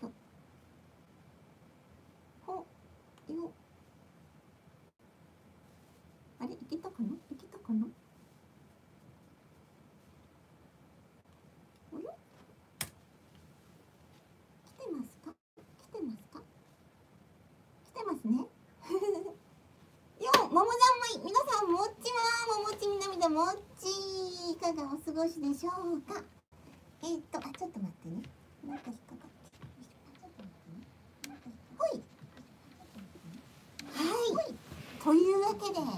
ぞ。ほよ。あれ、いけたかな？いけたかな？およ。来てますか？来てますか？来てますね。ももざんまい、皆さんもっちまー、ももちみなみだもっちー、いかがお過ごしでしょうか。あ、ちょっと待ってね、なんか引っかかって、ほい、はい、というわけで、はい、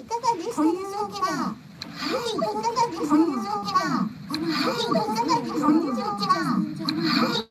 いかがでしたでしょうか。はい、いかがでしたでしょうか。はい、いかがでしたでしょうか。はい、いかがでしたでしょうか。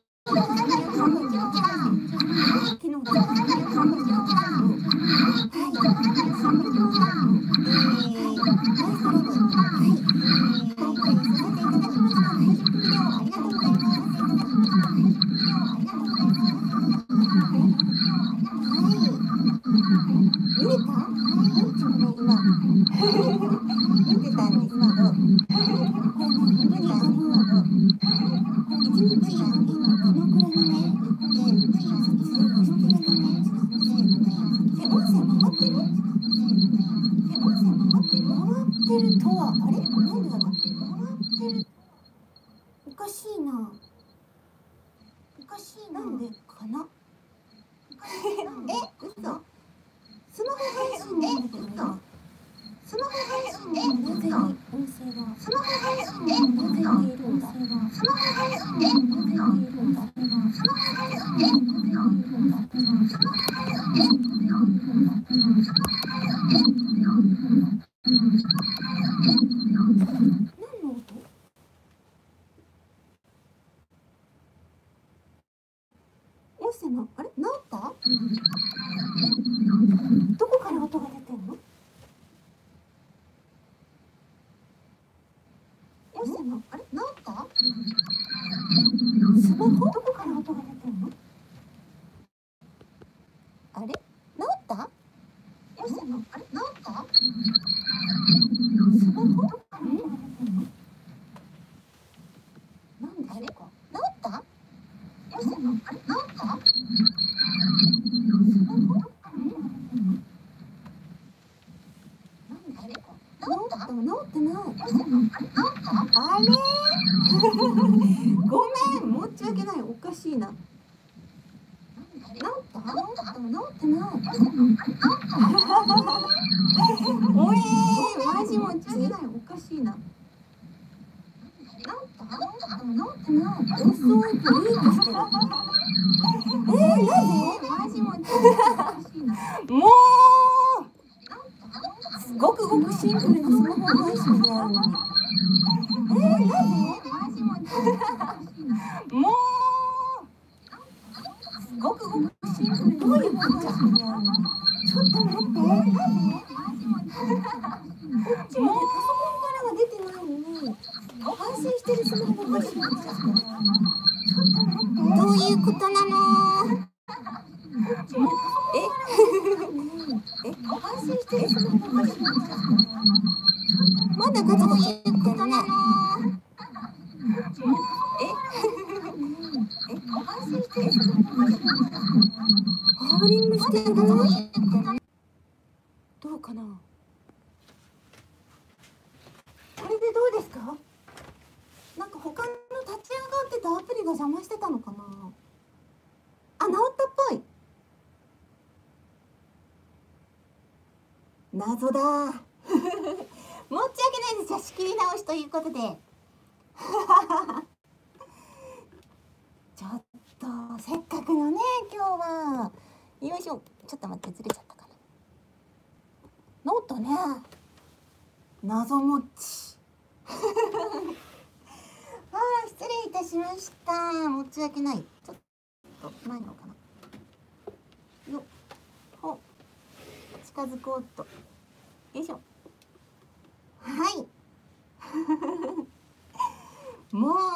謎だー申し訳ないです。じゃあ仕切り直しということでちょっとせっかくのね、今日はよいしょ、ちょっと待って、ずれちゃったかな、ノートね、謎もっちあー、失礼いたしました、申し訳ない。ちょっと前のかな、よほ近づこうと、よいしょ、はいもう改め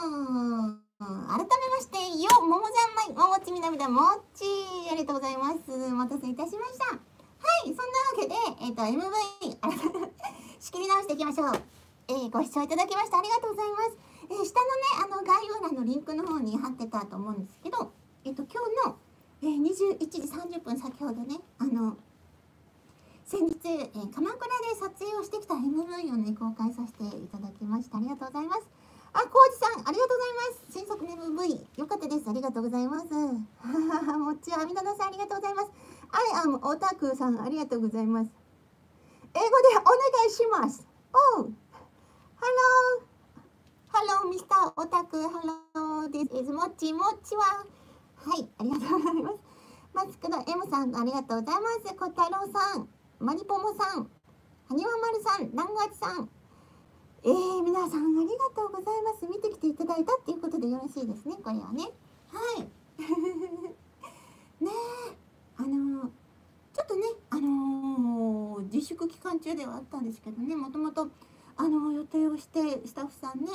ましてよ、ももざんまい、ももちみなみだもっちー、ありがとうございます、お待たせいたしました。はい、そんなわけでMV 仕切り直していきましょう。ご視聴いただきましてありがとうございます。下のね、概要欄のリンクの方に貼ってたと思うんですけど、今日の21時30分先ほどね、先日鎌倉で撮影をしてきた MV をね公開させていただきました。ありがとうございます。あ、コウジさんありがとうございます。新作の MV 良かったです。ありがとうございます。もっちあみななさんありがとうございます。アイアムオタクさんありがとうございます。英語でお願いします。おう。Hello。Hello, Mr. オタク。Hello, this is もっちもっちは。はい、ありがとうございます。マスクの M さんありがとうございます。小太郎さん、マリポモさん、はにわまるさん、ランガチさん。皆さんありがとうございます。見てきていただいたっていうことでよろしいですね、これはね。はい。ねえ、ちょっとね、自粛期間中ではあったんですけどね、もともと、予定をして、スタッフさんね、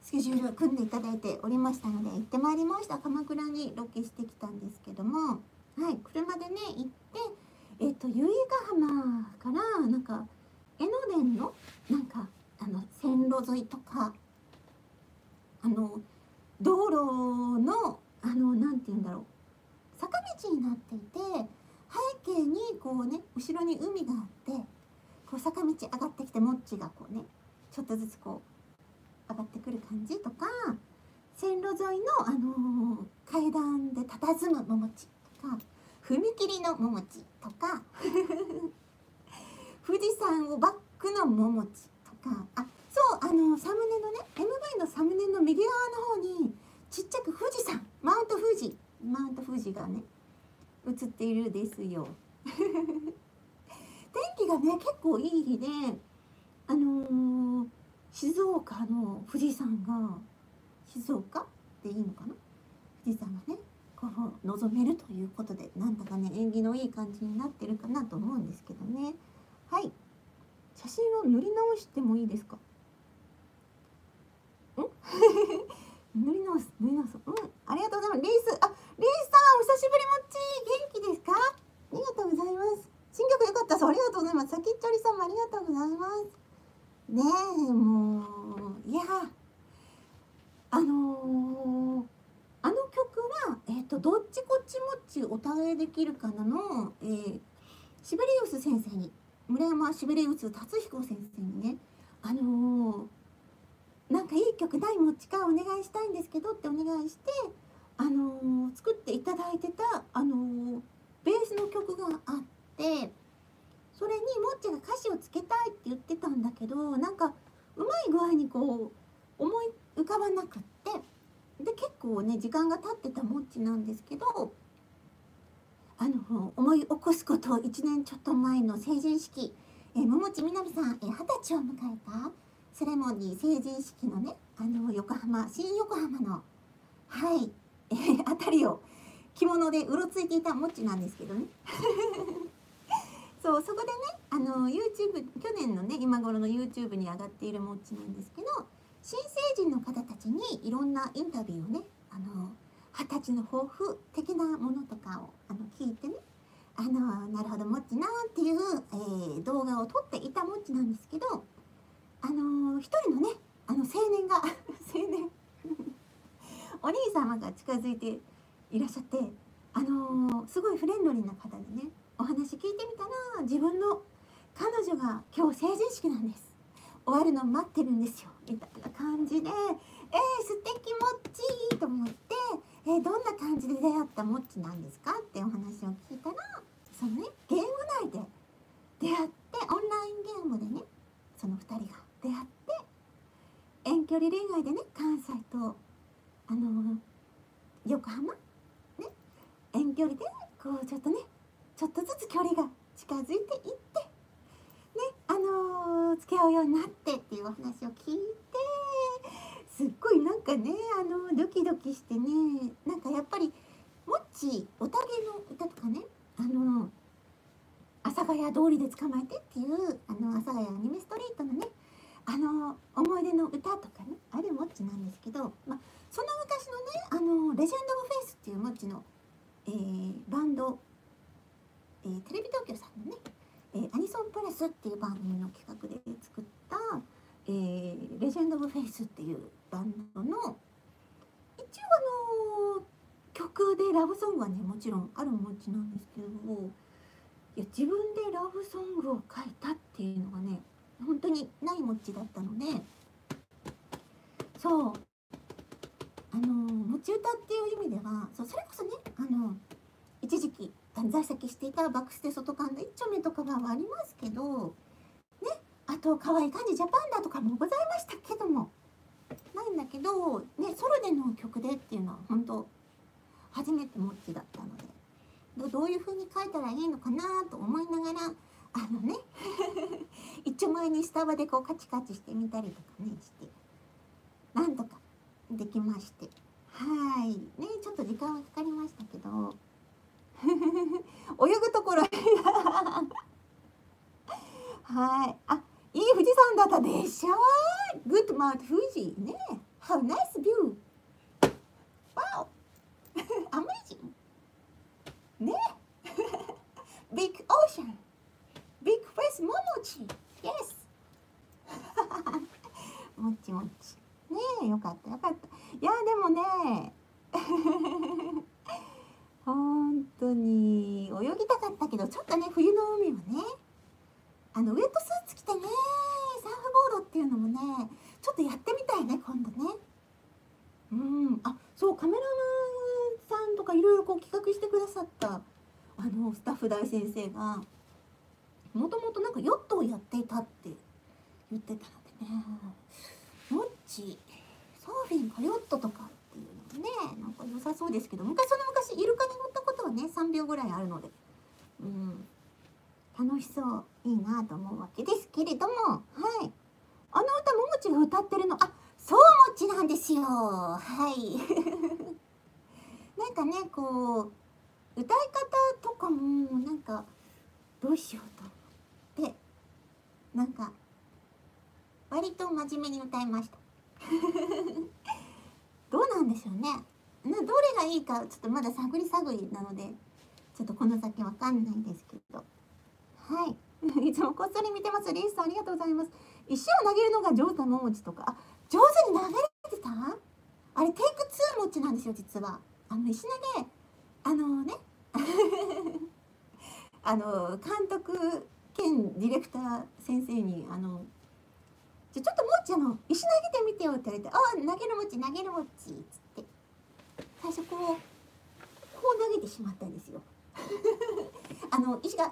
スケジュールを組んでいただいておりましたので、行ってまいりました。鎌倉にロケしてきたんですけども、はい、車でね、行って、由比ヶ浜から、なんか、江ノ電の、なんか、線路沿いとか道路のなんて言うんだろう、坂道になっていて、背景にこうね後ろに海があって、こう坂道上がってきてもっちがこうねちょっとずつこう上がってくる感じとか、線路沿いの、階段で佇むももちとか、踏切のももちとか富士山をバックのももちとか、あ、そう、サムネのね MV のサムネの右側の方にちっちゃく富士山、マウント富士がね映っているですよ天気がね結構いい日で、静岡の富士山が、静岡でいいのかな、富士山がねこう望めるということで、なんだかね縁起のいい感じになってるかなと思うんですけどね。はい、写真を塗り直してもいいですか？ん？塗り直す。うん、ありがとうございます。レイさん、お久しぶりもっち、元気ですか？ありがとうございます。新曲良かったそう、ありがとうございます。さきっちょりさんもありがとうございます。ねえ、もういや、曲はどっちこっちもっちお互いできるかなの、シベリウス先生に。村山シベリウス達彦先生にね、なんかいい曲ないもっちかお願いしたいんですけどってお願いして、作っていただいてた、ベースの曲があって、それにもっちが歌詞をつけたいって言ってたんだけど、なんかうまい具合にこう思い浮かばなくって、で結構ね時間が経ってたもっちなんですけど、思い起こすこと1年ちょっと前の成人式、桃地みなみさん、20歳を迎えたセレモニー、成人式のね新横浜のはい、辺りを着物でうろついていたもっちなんですけどねそう、そこでねYouTube、 去年のね今頃の YouTube に上がっているもっちなんですけど、新成人の方たちにいろんなインタビューをね20歳の抱負的なものとかを聞いてね、なるほどもっちなっていう、動画を撮っていたもっちなんですけど、一人のね青年がお兄様が近づいていらっしゃって、すごいフレンドリーな方でねお話聞いてみたら、自分の彼女が今日成人式なんです、終わるの待ってるんですよみたいな感じで、素敵もっちと思って、どんな感じで出会ったもっちなんですかってお話を聞いたら、そのねゲーム内で出会って、オンラインゲームでねその2人が出会って、遠距離恋愛でね関西と横浜ね遠距離でこうちょっとねちょっとずつ距離が近づいていってね、付き合うようになってっていうお話を聞いて。すっごいなんかねドキドキしてね、なんかやっぱりもっちおたげの歌とかね阿佐ヶ谷通りで捕まえてっていう阿佐ヶ谷アニメストリートのね思い出の歌とかね、あれもっちなんですけど、まあ、その昔のねレジェンド・オブ・フェイスっていうもっちの、バンド、テレビ東京さんのね、アニソンプラスっていう番組の企画で作ったレジェンド・オブ・フェイスっていうバンドの曲でラブソングはねもちろんあるもちなんですけども、いや自分でラブソングを書いたっていうのがね本当にないもちだったので、そう持ち歌っていう意味では それこそね一時期在籍していたバックステ外観の一丁目とかはありますけどね、あと可愛い感じジャパンだとかもございましたけども、ないんだけどね、ソロでの曲でっていうのは本当初めてもっちだったので、どういう風に書いたらいいのかなと思いながらね一丁前にスタバでこうカチカチしてみたりとかねしてなんとかできまして、はいねちょっと時間はかかりましたけど泳ぐところはい、あいい富士山だったでしょ。グッドマウント富士ね。How nice view! Wow! Amazing! ねBig ocean! Big face ももち Yes! もちもちねえ、よかったよかった。いやでもね本当に泳ぎたかったけど、ちょっとね冬の海はねウエットスーツ着てねサーフボードっていうのもねちょっとやってみたいね今度ね。うん、あそうカメラマンさんとかいろいろこう企画してくださったスタッフ大先生がもともとなんかヨットをやっていたって言ってたのでね、もっちサーフィンかヨットとかっていうのね、なんか良さそうですけど、その昔イルカに乗ったことはね3秒ぐらいあるので、うん、楽しそういいなと思うわけですけれども、はい、歌ももちが歌ってるの、あそうもちなんですよ、はいなんかねこう歌い方とかもなんかどうしようと思ってなんか割と真面目に歌いましたどうなんでしょうね。どれがいいかちょっとまだ探り探りなのでちょっとこの先わかんないですけど、はいいつもこっそり見てます。リースさんありがとうございます。石を投げるのが上手なももちとか、あ上手に投げれてたあれテイク2もちなんですよ実は。石投げね監督兼ディレクター先生にじゃちょっともっち石投げてみてよって言われて「ああ投げるもち投げるもち」っつって最初こう投げてしまったんですよ石飛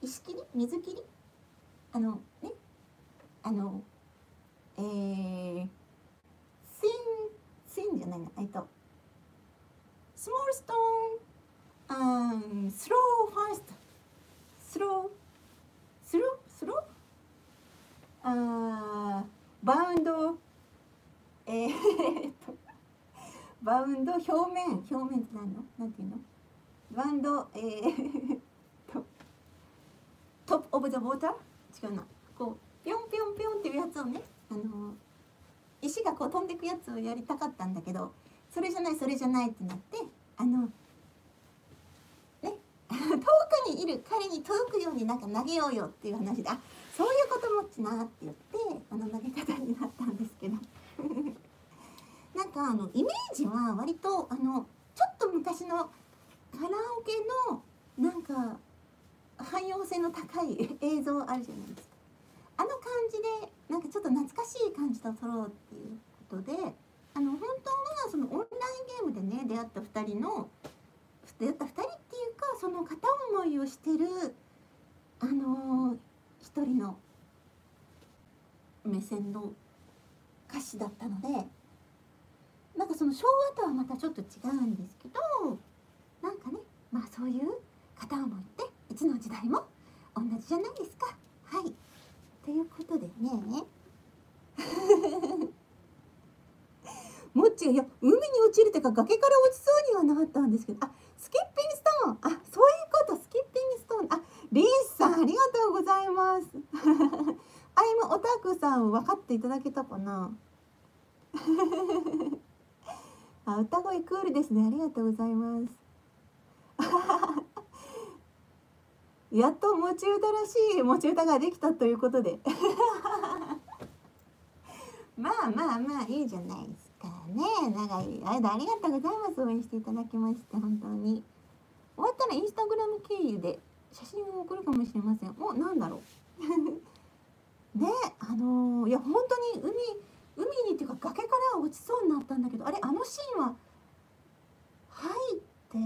び石切り水切りねスインじゃないなスモールストーンスローファーストスローバウンドバウンド表面って何のなんていうのバウンドトップオブザウォーター違うな、こうピョンピョンピョンっていうやつをね石がこう飛んでくやつをやりたかったんだけど、それじゃないってなってね遠くにいる彼に届くようになんか投げようよっていう話で、あそういうこともっちなって言って投げ方になったんですけどなんかイメージは割とちょっと昔のカラオケのなんか汎用性の高い映像あるじゃないですか、感じでなんかちょっと懐かしい感じと撮ろうっていうことで本当はそのオンラインゲームでね出会った2人っていうかその片思いをしてる一人の目線の歌詞だったので、なんかその昭和とはまたちょっと違うんですけど、なんかねまあそういう片思いっていつの時代も同じじゃないですか。はいということでねもっちがいや海に落ちるというか崖から落ちそうにはなったんですけど、あスキッピングストーン、あそういうことスキッピングストーン、あリースさんありがとうございますアイムオタクさん分かっていただけたかなあ歌声クールですね、ありがとうございますやっと持ち歌らしい持ち歌ができたということでまあまあまあいいじゃないですか。ね、長い間ありがとうございます。応援していただきまして本当に。終わったらインスタグラム経由で写真を送るかもしれません。お、なんだろうで、いや本当に海にっていうか崖から落ちそうになったんだけど、あれ、あのシーンは入って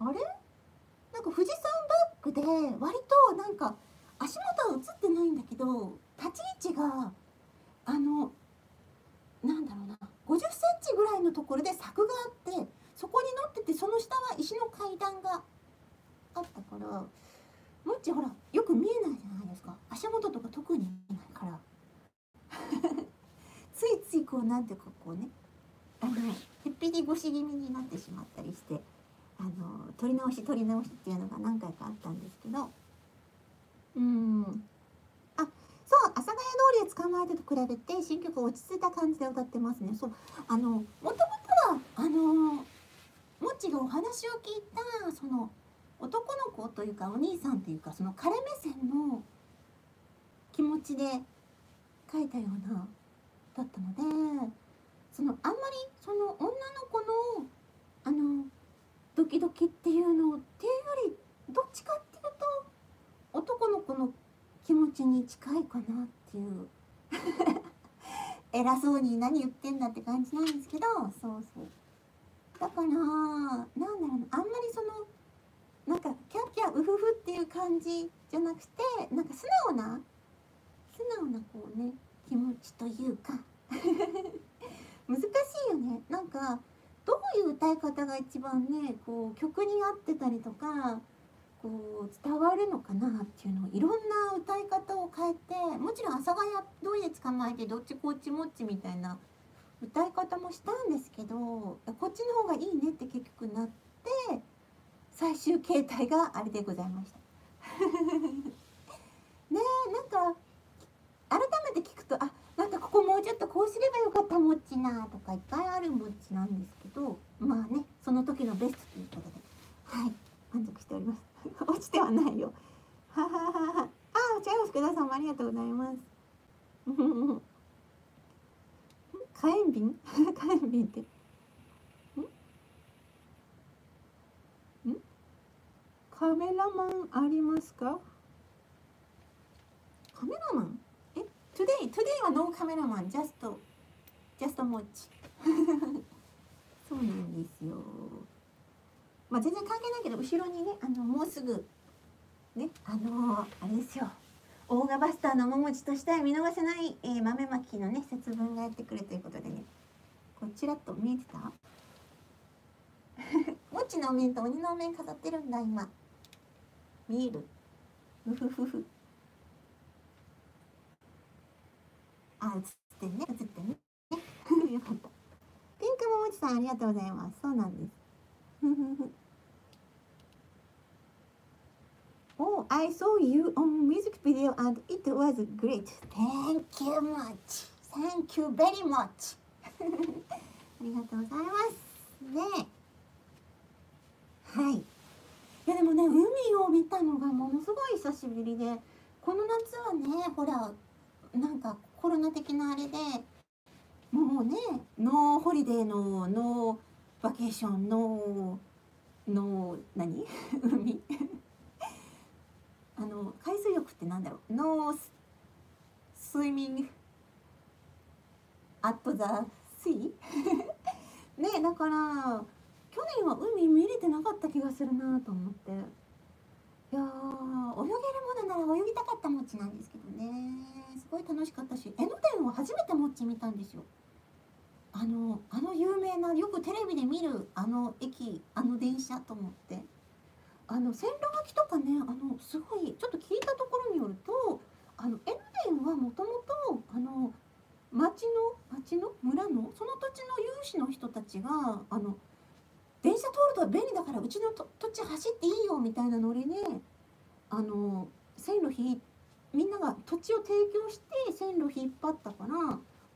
あれ、なんか富士山バックで割となんか足元は映ってないんだけど、立ち位置がなんだろうな、50センチぐらいのところで柵があって、そこに乗ってて、その下は石の階段があったから、もっちほらよく見えないじゃないですか、足元とか特に見えないからついついこうなんていうかこうね、へっぴり腰気味になってしまったりして、撮り直しっていうのが何回かあったんですけど、あ、そう、阿佐ヶ谷通りで捕まえてと比べて新曲落ち着いた感じで歌ってますね。そう、もともとはもっちがお話を聞いたその男の子というかお兄さんというか、その彼目線の気持ちで書いたようなだったので、そのあんまりその女の子のドキドキっていうのっていうより、どっちかっていうと男の子の気持ちに近いかなっていう偉そうに何言ってんだって感じなんですけど、そうそう、だからなんだろうな、あんまりそのなんかキャッキャウフフっていう感じじゃなくて、なんか素直なこうね、気持ちというか難しいよね。なんかどういう歌い方が一番ね、こう曲に合ってたりとかこう伝わるのかなっていうのを、いろんな歌い方を変えて、もちろん阿佐ヶ谷通りで捕まえてどっちこっちもっちみたいな歌い方もしたんですけど、こっちの方がいいねって結局なって、最終形態があれでございましたねえ、なんか改めて聞くと、あ、なんかここもうちょっとこうすればよかったもっちなとかいっぱいあるもっちなんですけど、まあね、その時のベストということで、はい、満足しております落ちてはないよはははは。ああ、違います、福田さんもありがとうございます火炎瓶火炎瓶ってん、カメラマンありますか？カメラマン、Today はノーカメラマン、ジャストモッチ。そうなんですよ。まあ全然関係ないけど、後ろにね、もうすぐ、ね、あれですよ、オーガバスターのももちとしたい見逃せない、豆まきのね、節分がやってくるということでね、こちらっと見えてたもっちのお面と鬼のお面飾ってるんだ、今。見える？うふふふ。あ、映ってんね、映ってんねよかった。ピンクももちさんありがとうございます。そうなんですOh, I saw you on music video and it was great. Thank you much. Thank you very much ありがとうございますね。はい、いやでもね、海を見たのがものすごい久しぶりで、この夏はね、ほらなんかコロナ的なあれでもうね、ノーホリデーのノーバケーションの何海海水浴ってなんだろう、ノースイミングアットザスイね、だから去年は海見れてなかった気がするなと思って、いやー、泳げるものなら泳ぎたかったもちなんですけどね、すごい楽しかったし、江ノ電を初めてもっち見たんですよ。有名な、よくテレビで見るあの駅、あの電車と思って、線路脇とかね、すごいちょっと聞いたところによると、江ノ電はもともと町の村のその土地の有志の人たちが電車通るとは便利だから、うちの土地走っていいよみたいなノリで線路引いて。みんなが土地を提供して線路引っ張ったから、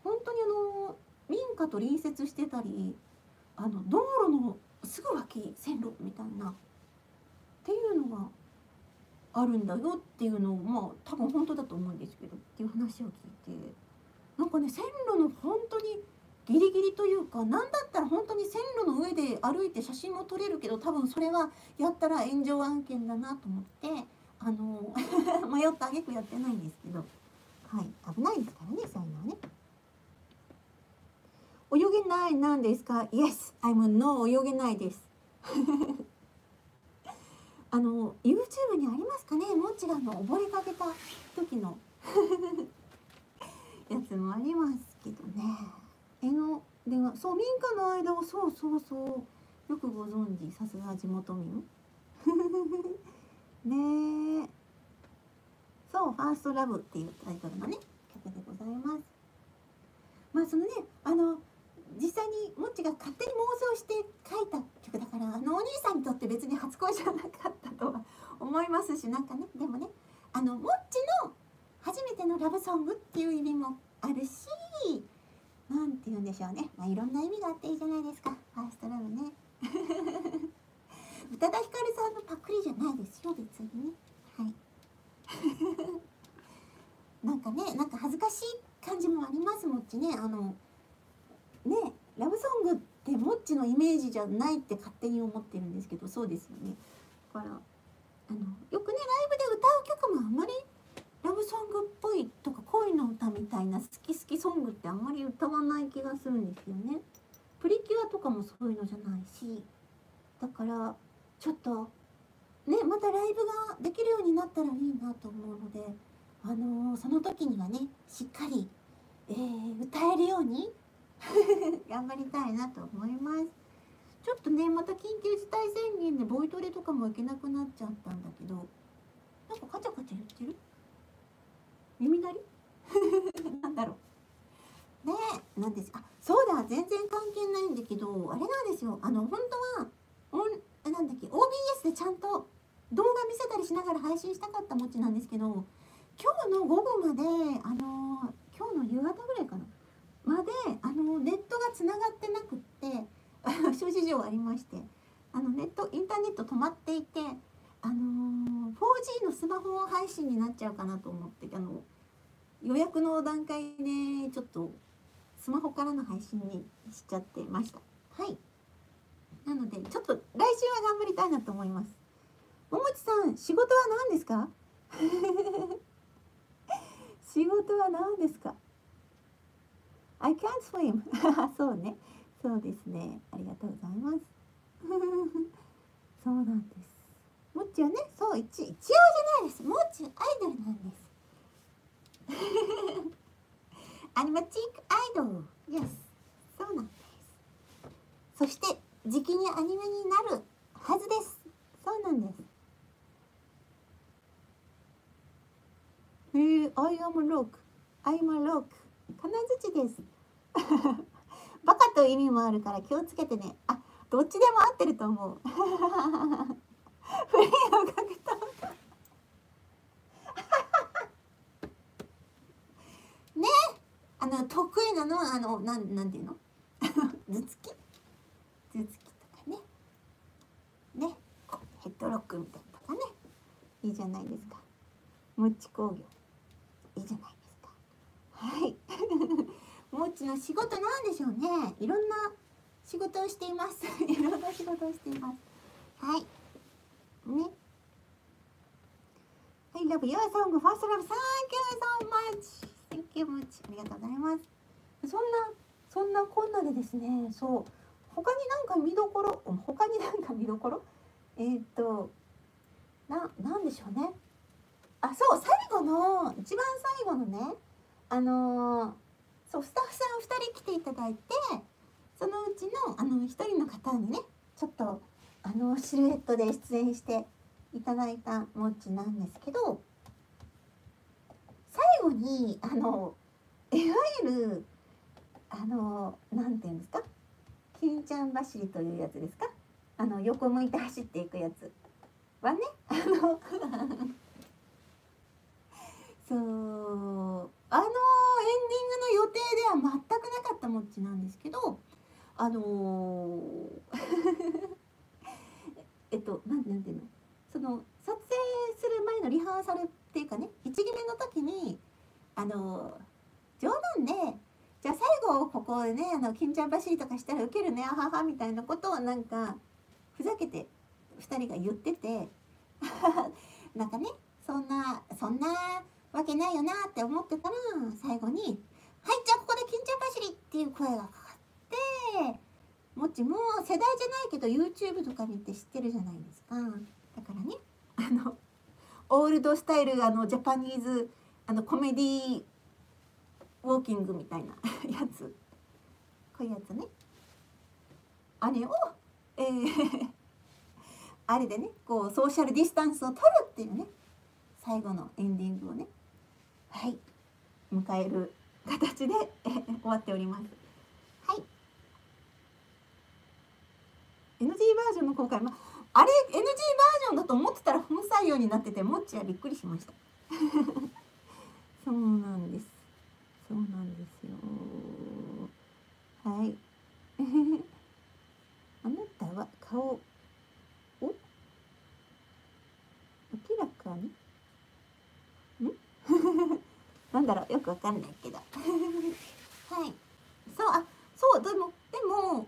本当に民家と隣接してたり、道路のすぐ脇線路みたいなっていうのがあるんだよっていうのを、まあ多分本当だと思うんですけどっていう話を聞いて、なんかね、線路の本当にギリギリというか、なんだったら本当に線路の上で歩いて写真も撮れるけど、多分それはやったら炎上案件だなと思って迷った挙句やってないんですけど、はい、危ないですからね、そういうのはね。泳げないなんですか？ Yes, I'm no 泳げないです。YouTube にありますかね、もちろん溺れかけた時のやつもありますけどね。絵の電話、そう、民家の間を、そうそうそう、よくご存知、さすが地元民ねえ、そう「ファーストラブ」っていうタイトルのね、曲でございます。まあそのね、実際にもっちが勝手に妄想して書いた曲だから、お兄さんにとって別に初恋じゃなかったとは思いますし、なんかね、でもね、もっちの初めてのラブソングっていう意味もあるし、なんて言うんでしょうね、まあ、いろんな意味があっていいじゃないですか、ファーストラブね。宇多田ヒカルさんのパクリじゃないですよ、別にね、はい。なんかね、なんか恥ずかしい感じもあります、もっちね。ね、ラブソングってもっちのイメージじゃないって勝手に思ってるんですけど、そうですよね。だからよくね、ライブで歌う曲もあんまりラブソングっぽいとか恋の歌みたいな好き好きソングってあんまり歌わない気がするんですよね。プリキュアとかもそういうのじゃないし、だからちょっとね、またライブができるようになったらいいなと思うので、その時にはね、しっかり、歌えるように頑張りたいなと思います。ちょっとね、また緊急事態宣言でボイトレとかも行けなくなっちゃったんだけど、なんかカチャカチャ言ってる？耳鳴りなんだろうねえ、なんです、あ、そうだ、全然関係ないんだけど、あれなんですよ、本当はなんだっけ、 OBS でちゃんと動画見せたりしながら配信したかったもっちなんですけど、今日の午後まで今日の夕方ぐらいかなまでネットがつながってなくって諸事情ありまして、インターネット止まっていて、4G のスマホ配信になっちゃうかなと思って、予約の段階で、ね、ちょっとスマホからの配信にしちゃってました。はい。なのでちょっと来週は頑張りたいなと思います。ももちさん、仕事は何ですか？仕事は何ですか？ I can't swim そうね。そうですね。ありがとうございます。そうなんです。もっちはね、そう、一応じゃないです。もっちはアイドルなんです。アニマチックアイドル。Yes。そうなんです。そして、じきにアニメになるはずです。そうなんです。アイアムロック。アイマロック。金槌です。バカという意味もあるから気をつけてね。あ、どっちでも合ってると思う。フリーをかけたね、得意なのはなんていうの頭突きとかね、ヘッドロックみたいなとかね、いいじゃないですか、もっち工業、いいじゃないですか、はい。もっちの仕事なんでしょうね、いろんな仕事をしていますいろんな仕事をしています、はいね。I love your song, first love. Thank you so much. Thank you much. ありがとうございます。そんなこんなでですね、そう。他になんか見どころ？なんでしょうね。あ、そう、一番最後のね、そう、スタッフさん2人来ていただいて、そのうちの1人の方にね、ちょっとシルエットで出演していただいたもっちなんですけど、最後にいわゆるなんていうんですか、金ちゃん走りというやつですか、横向いて走っていくやつはね、そうエンディングの予定では全くなかったもっちなんですけど、なんていうの、撮影する前のリハーサルっていうかね、1決めの時に冗談で、じゃあ最後ここでね、金ちゃん走りとかしたらウケるね、あははみたいなことをなんかふざけて2人が言っててなんかね、そんなわけないよなって思ってたら、最後に「はい、じゃあここで金ちゃん走り」っていう声がかかって、もっちも世代じゃないけど YouTube とか見て知ってるじゃないですか。だからね、オールドスタイル、ジャパニーズコメディーウォーキングみたいなやつ、こういうやつね、あれを、あれでね、こうソーシャルディスタンスを取るっていうね、最後のエンディングをね、はい、迎える形で終わっております。はい、NG バージョンの公開、あれ NG バージョンだと思ってたら本採用になってて、もっちはびっくりしましたそうなんです、そうなんですよ。はい。あなたは顔を明らかになんだろう、よくわかんないけど。はい。そう、あ、そう、でも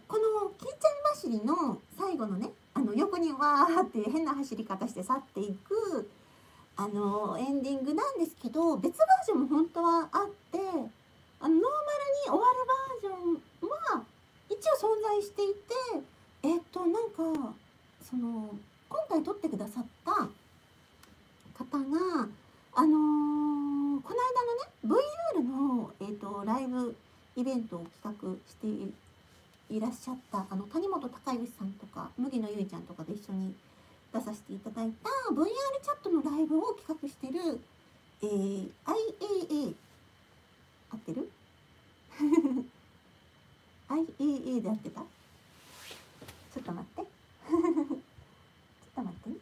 この金ちゃん走りの最後のね、横にわーって変な走り方して去っていく。エンディングなんですけど、別バージョンも本当はあって、ノーマルに終わるバージョンは一応存在していて、なんか今回撮ってくださった方がこの間のね VR の、ライブイベントを企画していらっしゃった谷本孝之さんとか麦野結衣ちゃんとかで一緒に出させていただいた VR チャットのライブを企画してる、IAA 合ってるIAA で合ってた、ちょっと待ってちょっと待ってね、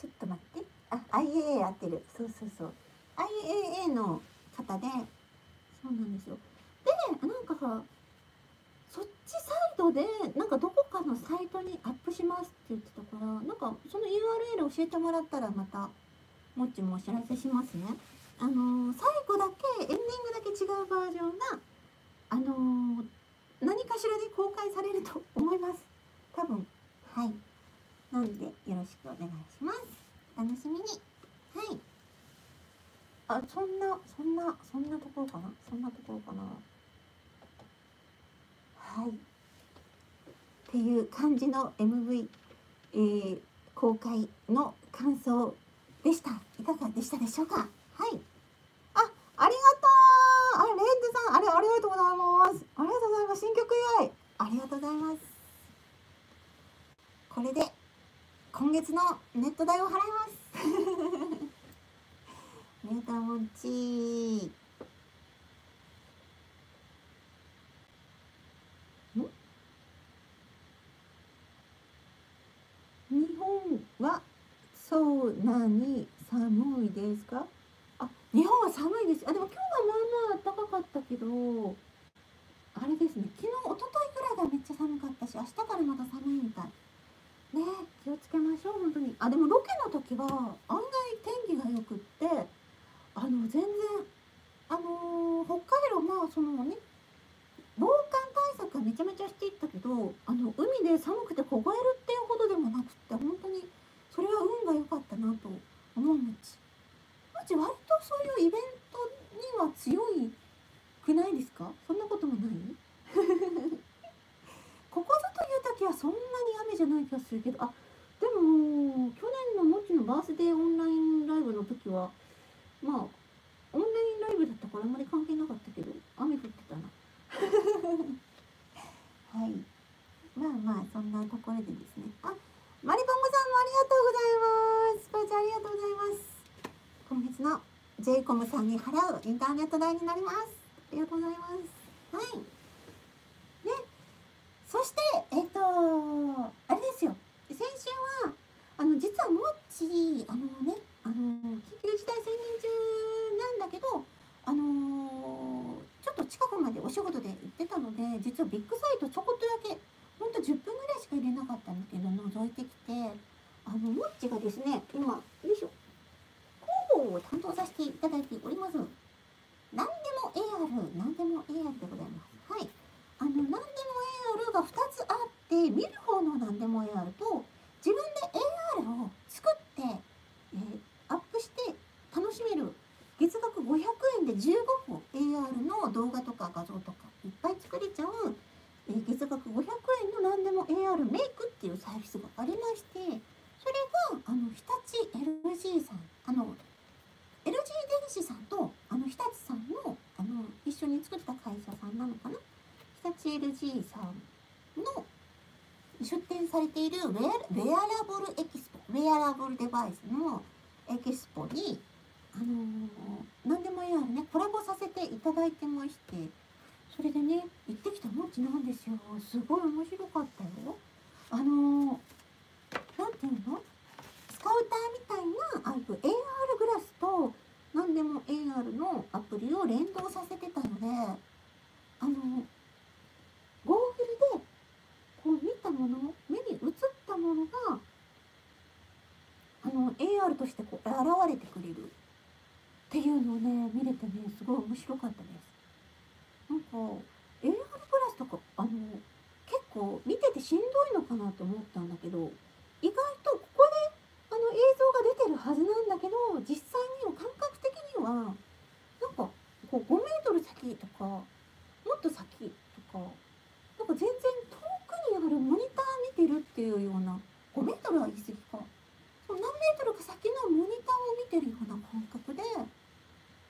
ちょっと待って、あ、IAA 合ってる、そうそうそう、 IAA の方で、そうなんですよ。で、なんかさ、そっちサイドでなんかどこかのサイトにアップしますって言ってたから、なんかその URL 教えてもらったらまたもっちもお知らせしますね。最後だけエンディングだけ違うバージョンが何かしらで公開されると思います、多分。はい、なのでよろしくお願いします、楽しみに。はい、あ、そんなところかな、はい、っていう感じの MV、公開の感想でした。いかがでしたでしょうか。はい、あ、ありがとう、あれレンズさん、ありがとうございます、ありがとうございます、新曲祝いありがとうございます。これで今月のネット代を払いますネタもんちーはそうなに寒いですか。あ、日本は寒いです。あ、でも今日はまあまあ暖かかったけど、あれですね、昨日一昨日ぐらいがめっちゃ寒かったし、明日からまた寒いみたいね。気をつけましょう本当に。あ、でもロケの時は案外天気がよくって、全然北海道、まあね、防寒対策はめちゃめちゃしていったけど、海で寒くて凍えるっていうほどでもなくって、本当にそれは運が良かったなと思う。もっち割とそういうイベントには強いくないですか。そんなこともないここぞという時はそんなに雨じゃない気がするけど、あ、でも去年のもっちのバースデーオンラインライブの時はまあオンラインライブだったからあんまり関係なかったけど、雨降ってたなはい、まあまあそんなところでですね、あ、マリポンゴさんもありがとうございます。スパイちゃんありがとうございます。今月の JCOM さんに払うインターネット代になります。ありがとうございます。はい。ね、そしてあれですよ。先週は実はもっちね、緊急事態宣言中なんだけどちょっと近くまでお仕事で行ってたので、実はビッグサイトちょこっとだけほんと10分ぐらいしか入れなかったんだけど覗いてきて、もっちがですね今よいしょ広報をを担当させていただいております。何でも AR、何でも AR でございます。はい。何でも AR が2つあって、見る方の何でも AR と、自分で AR を作って、アップして楽しめる、月額500円で15個 AR の動画とか画像とかいっぱい作れちゃう、月額500円の何でも AR メイクっていうサービスがありまして、それが日立 LG さん、LG 電子さんと日立さんの、一緒に作った会社さんなのかな、日立 LG さんの出展されているウェアラブルデバイスのエキスポに、何でも AR ね、コラボさせていただいてまして、それでね、行ってきたもちなんですよ。すごい面白かったよ。なんていうの、スカウターみたいな、AR グラスと何でも AR のアプリを連動させてたので、ゴーグルでこう見たもの、目に映ったものがAR としてこう現れてくれるっていうのをね、見れてね、すごい面白かったです。なんか AR プラスとか結構見ててしんどいのかなと思ったんだけど、意外とここで映像が出てるはずなんだけど、実際に感覚的にはなんかこう5メートル先とかもっと先とか、なんか全然遠くにあるモニター見てるっていうような、5メートルは言い過ぎか、何メートルか先のモニターを見てるような感覚で、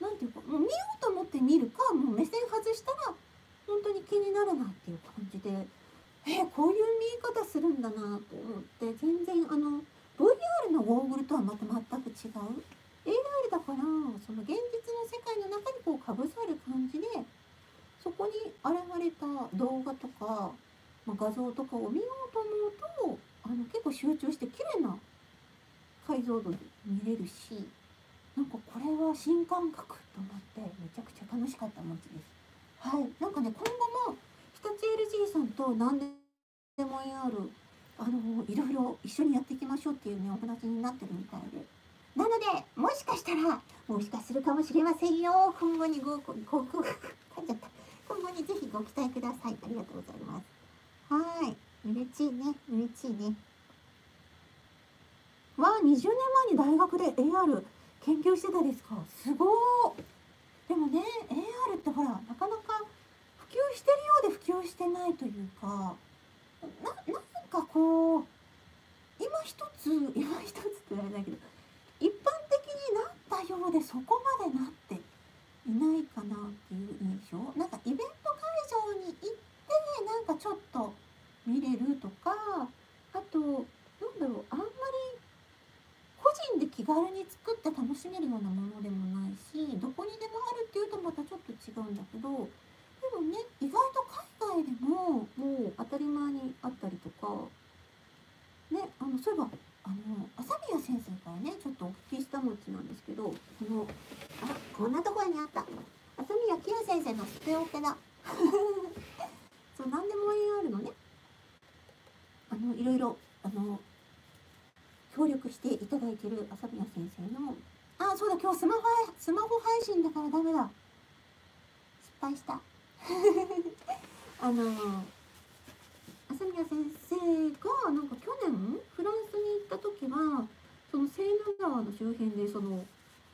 なんていうか、もう見ようと思って見るか、もう目線外したら本当に気になるなっていう感じで、こういう見え方するんだなと思って、全然VR のゴーグルとはまた全く違う AR だから、その現実の世界の中にこうかぶさる感じで、そこに現れた動画とか、まあ、画像とかを見ようと思うと結構集中して綺麗な解像度で見れるし、なんかこれは新感覚と思ってめちゃくちゃ楽しかったもんです。はい。なんかね、今後も日立 LG さんと何でも AR いろいろ一緒にやっていきましょうっていうね、お話になってるみたいで、なのでもしかしたら、もしかするかもしれませんよ。今後に今後にぜひご期待ください。ありがとうございます。はい、嬉しいね、嬉しいね。わあ、20年前に大学で AR 研究してたですか。すごー。でもね、AR ってほら、なかなか普及してるようで普及してないというか、なんかこう、今一つって言われないけど、一般的になったようでそこまでなっていないかなっていう印象。なんかイベント会場に行って、なんかちょっと見れるとか、あと、なんだろう、あんまり個人で気軽に作って楽しめるようなものでもないし、どこにでもあるっていうとまたちょっと違うんだけど、でもね、意外と海外でももう当たり前にあったりとかね、そういえば朝宮先生からねちょっとお聞きしたもちなんですけど、こんなところにあった、朝宮清先生のスペオペだそう、何でも AR のね、いろいろ協力していただいている朝宮先生の、あ、そうだ、今日スマホ配信だからダメだ、失敗した朝宮先生がなんか去年フランスに行った時は、そのセーヌ川の周辺でその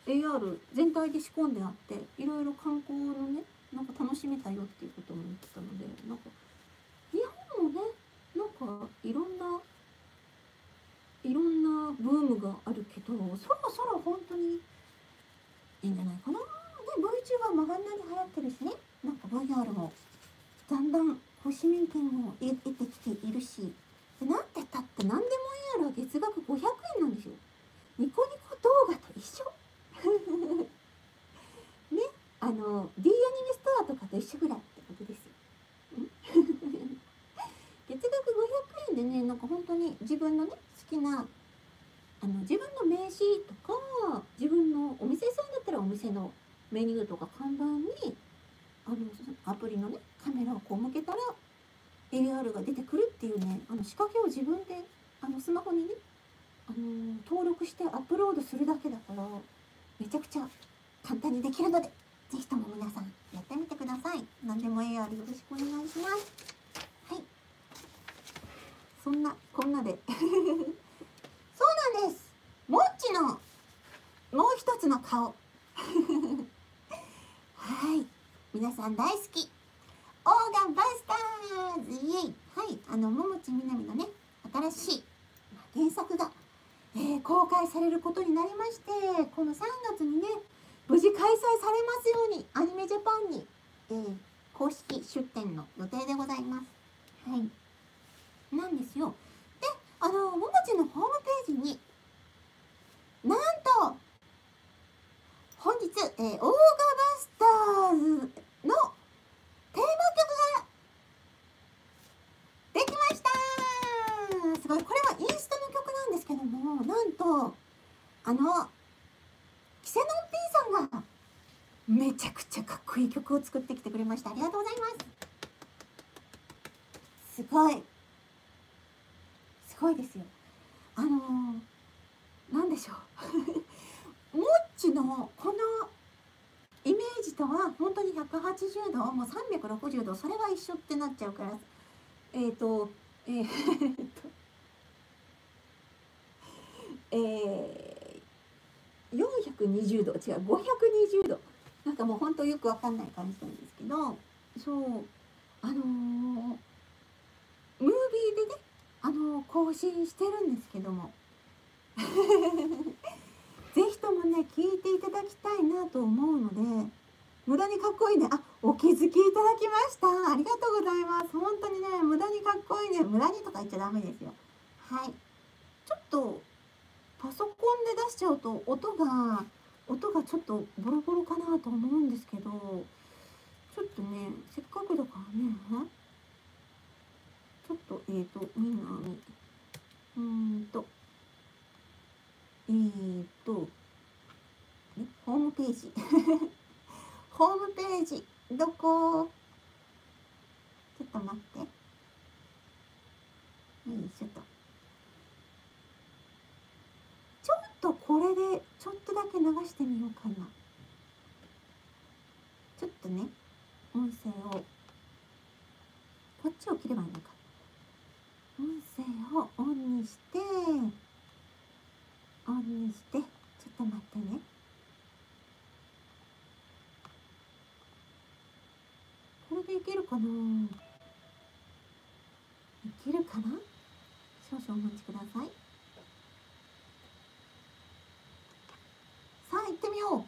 AR 全体で仕込んであって、いろいろ観光のね、なんか楽しめたよっていうことも言ってたので、なんか日本もね、なんかいろんなブームがあるけど、そろそろ本当にいいんじゃないかな。で、VTuber もあんなに流行ってるしね、なんか VR もだんだん市民権を得てきているし、で、なんてたって何でも AR は月額500円なんですよ。ニコニコ動画と一緒ね、D アニメストアとかと一緒ぐらいってことですよ月額500円でね、なんか本当に自分のね、好きな自分の名刺とか、自分のお店さんだったらお店のメニューとか看板にアプリのね、カメラをこう向けたら AR が出てくるっていうね、仕掛けを自分でスマホにね、登録してアップロードするだけだから、めちゃくちゃ簡単にできるので、ぜひとも皆さんやってみてください。何でもARよろしくお願いします。はい、そんなこんなでそうなんです、もっちのもう一つの顔はい、皆さん大好きオーガンバスターズ、イエイ。はい、ももちみなみのね、新しい原作が、公開されることになりまして、この3月にね、無事開催されますように、アニメジャパンに、公式出展の予定でございます。はい。なんですよ。で、ももちのホームページに、なんと、本日、オーガバスターズのテーマ曲ができました。すごい、これはインストの曲なんですけども、なんとキセノン P さんがめちゃくちゃかっこいい曲を作ってきてくれました。ありがとうございます。すごいすごいですよ。なんでしょうもっちのこのイメージとは本当に180度もう360度それは一緒ってなっちゃうから、420度違う520度なんかもう本当よくわかんない感じなんですけど、そうムービーでね更新してるんですけどもぜひともね、聞いていただきたいなと思うので、無駄にかっこいいね。あ、お気づきいただきました。ありがとうございます。本当にね、無駄にかっこいいね。無駄にとか言っちゃダメですよ。はい。ちょっと、パソコンで出しちゃうと、音がちょっとボロボロかなと思うんですけど、ちょっとね、せっかくだからね、ちょっと、みんなに、ホームページホームページどこ、ちょっと待って、よいしょと、ちょっとこれでちょっとだけ流してみようかな。ちょっとね、音声をこっちを切ればいいのか。音声をオンにしてちょっと待ってね。これでいけるかな、いけるかな。少々お待ちください。さあ行ってみよう。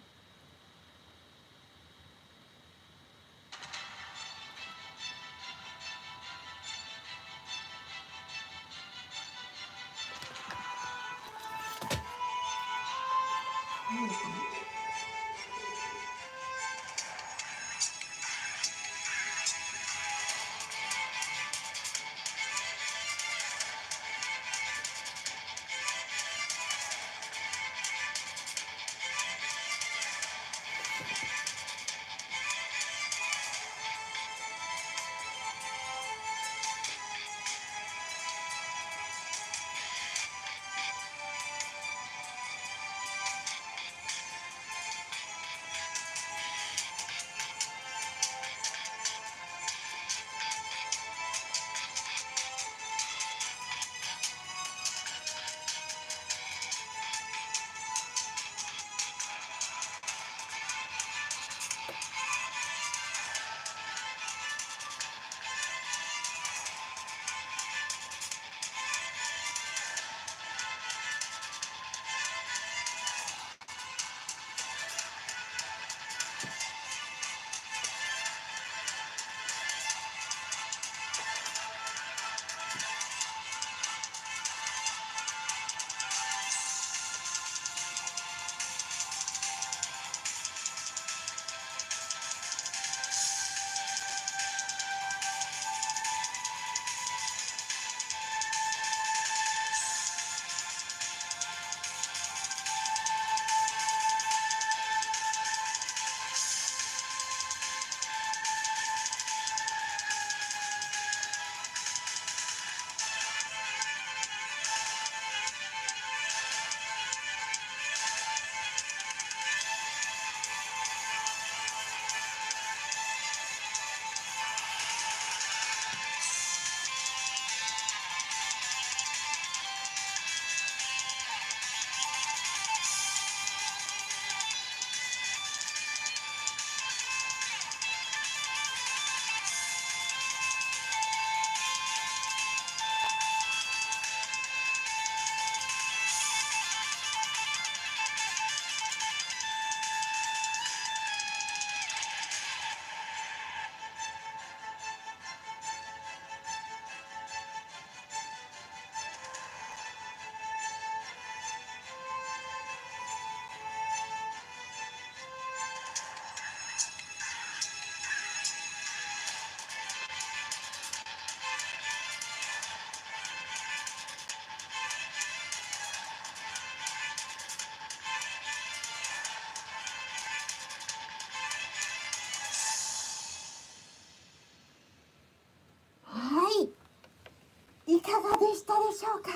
しょうか。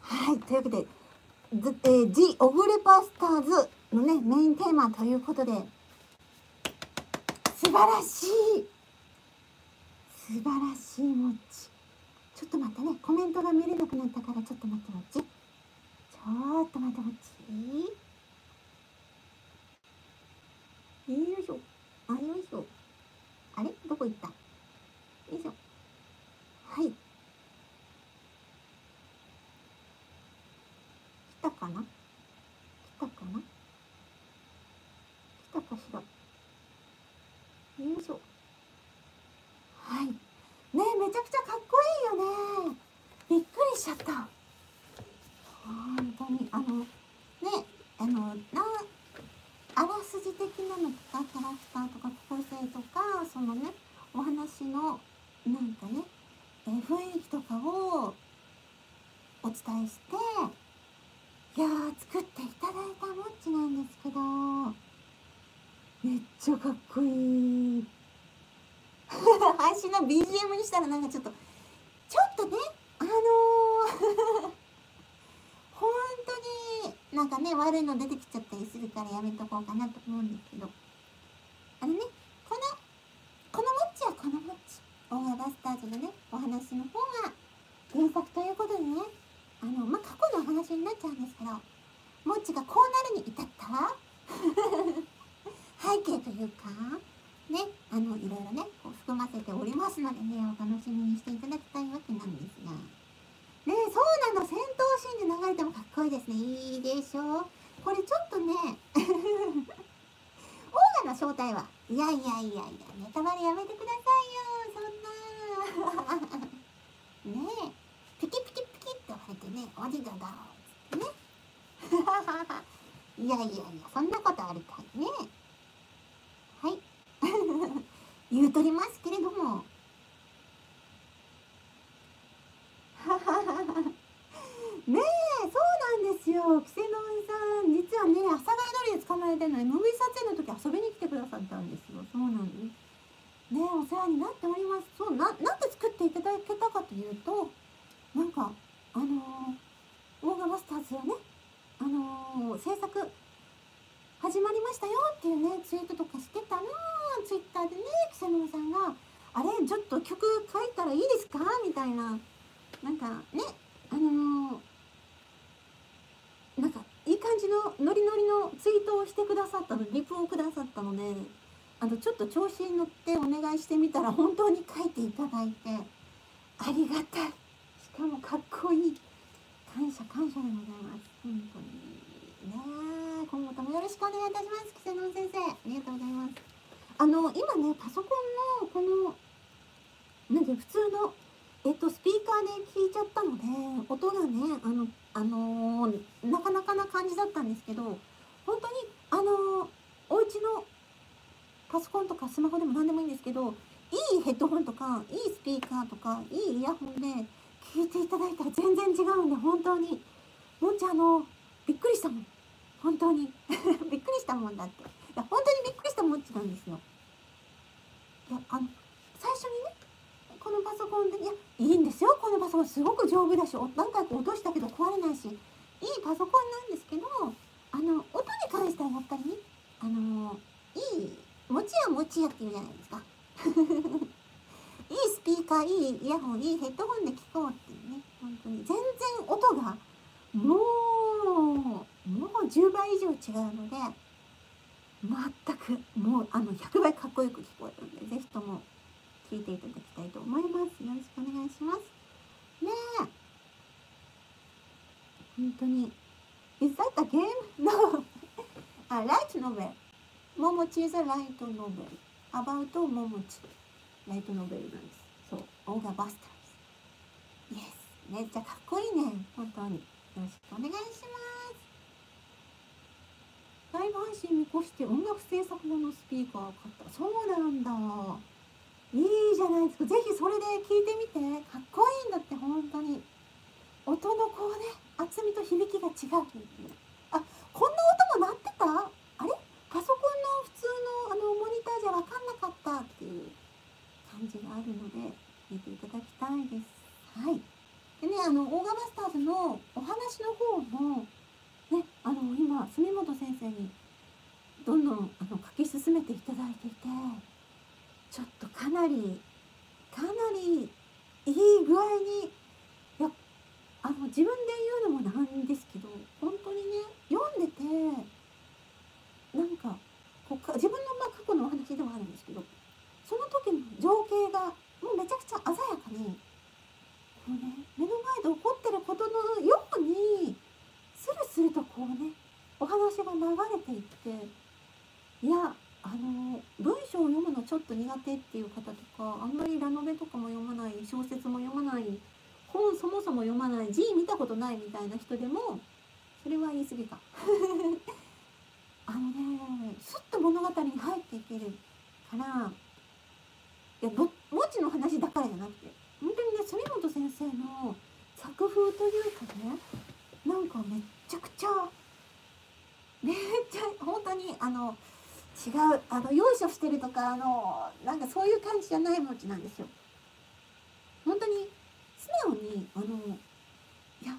はい、というわけで「The オブ・レパスターズ」のねメインテーマということで、素晴らしい素晴らしいもっち。ちょっと待ってね、コメントが見れなくなったからちょっと待ってもっち。もっち。よいしょ。あ、よいしょ。あれどこ行った？よいしょ。はい。来たかな？来たかな？来たかしら？よいしょ。はい。ねえ、めちゃくちゃかっこいいよね。びっくりしちゃった。本当にね、あらすじ的なのとかキャラクターとか個性とか、そのねお話のなんかね、雰囲気とかをお伝えして、いやー作っていただいたもっちなんですけど、めっちゃかっこいい配信の BGM にしたらなんかちょっとね本当になんかね悪いの出てきちゃったりするからやめとこうかなと思うんですけど、あのねこのもっちはこのもっちオーガバスターズのねお話の方が原作ということでね、過去のお話になっちゃうんですけど、もっちがこうなるに至った背景というかね、いろいろね含ませておりますのでね、お楽しみにしていただきたいわけなんですが、ね、そうなの。戦闘シーンで流れてもかっこいいですね。いいでしょう。これちょっとねオーガの正体は、いやネタバレやめてくださいよ、そんなねえ、ピキピキピキって割れてね、おじがだーねいやそんなことあるかいね。はい言うとりますけれどもねえ、そうなんですよ。稀勢の生さん、実はね阿佐ヶ谷通りで捕まえてるのに MV 撮影の時遊びに来てくださったんですよ。そうなんですねえ、お世話になっております。そうなんで作っていただけたかというと、なんかオーガバスターズをね制作始まりましたよっていうねツイートとかしてたら、ツイッターでね稀勢の生さんが「あれちょっと曲書いたらいいですか?」みたいな。なんかねなんかいい感じのノリノリのツイートをしてくださったの、リプをくださったので、ちょっと調子に乗ってお願いしてみたら本当に書いていただいて、ありがたい、しかもかっこいい、感謝でございます。本当にね、今後ともよろしくお願いいたします。稀勢の生先生、ありがとうございます。今ねパソコンのこのなんていう普通のスピーカーで聞いちゃったので音がねなかなかな感じだったんですけど、本当にお家のパソコンとかスマホでも何でもいいんですけど、いいヘッドホンとかいいスピーカーとかいいイヤホンで聞いていただいたら全然違うんで、本当にもっちびっくりしたもん、本当にびっくりしたもんだって、いや本当にびっくりしたもっちなんですよ。いや最初にねこのパソコンで、いやいいんですよ、このパソコンすごく丈夫だし、何回か落としたけど壊れないしいいパソコンなんですけど、音に関してはやっぱりねいい持ちやっていうじゃないですかいいスピーカー、いいイヤホン、いいヘッドホンで聞こうっていうね、本当に全然音がもう10倍以上違うので、全くもう100倍かっこよく聞こえるので、是非とも。聞いていただきたいと思います。よろしくお願いします。ねえ、本当に。Is that a game? No. A light novel. Momochi is a light novel. About Momochi. Light novel なんです。そう、オーガバスターズ。Yes。めっちゃかっこいいね。本当に。よろしくお願いします。ライブ配信見越して音楽制作後のスピーカーを買った。そうなんだ。いいじゃないですか。ぜひそれで聞いてみて。かっこいいんだって、本当に。音のこうね、厚みと響きが違う。あ、こんな音も鳴ってた？あれ？パソコンの普通のモニターじゃ分かんなかったっていう感じがあるので、聞いていただきたいないです。はい。でね、オーガマスターズのお話の方も、ね、今、住本先生にどんどん書き進めていただいていて、ちょっとかなりいい具合に、いや、自分で言うのもなんですけど、本当にね、読んでて、なんか、自分の過去のお話ではあるんですけど、その時の情景がもうめちゃくちゃ鮮やかに、こうね、目の前で起こってることのように、スルスルとこうね、お話が流れていって、いや、文章を読むのちょっと苦手っていう方とか、あんまりラノベとかも読まない、小説も読まない、本そもそも読まない、字見たことないみたいな人でも、それは言い過ぎか。すっと物語に入っていけるから、いや、墓地の話だからじゃなくて、本当にね、住本先生の作風というかね、なんかめっちゃ本当に違う、よいしょしてるとか、なんかそういう感じじゃない文字なんですよ。本当に、素直に、いや、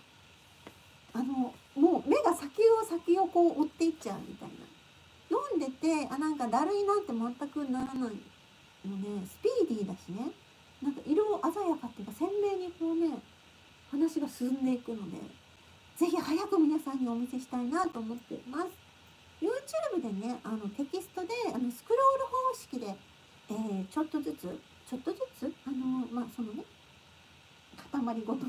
もう目が先をこう追っていっちゃうみたいな。読んでて、あ、なんかだるいなって全くならないのね、スピーディーだしね、なんか色鮮やかっていうか、鮮明にこうね、話が進んでいくので、ぜひ早く皆さんにお見せしたいなと思っています。YouTube でね、テキストでスクロール方式で、ちょっとずつそのね、塊ごとに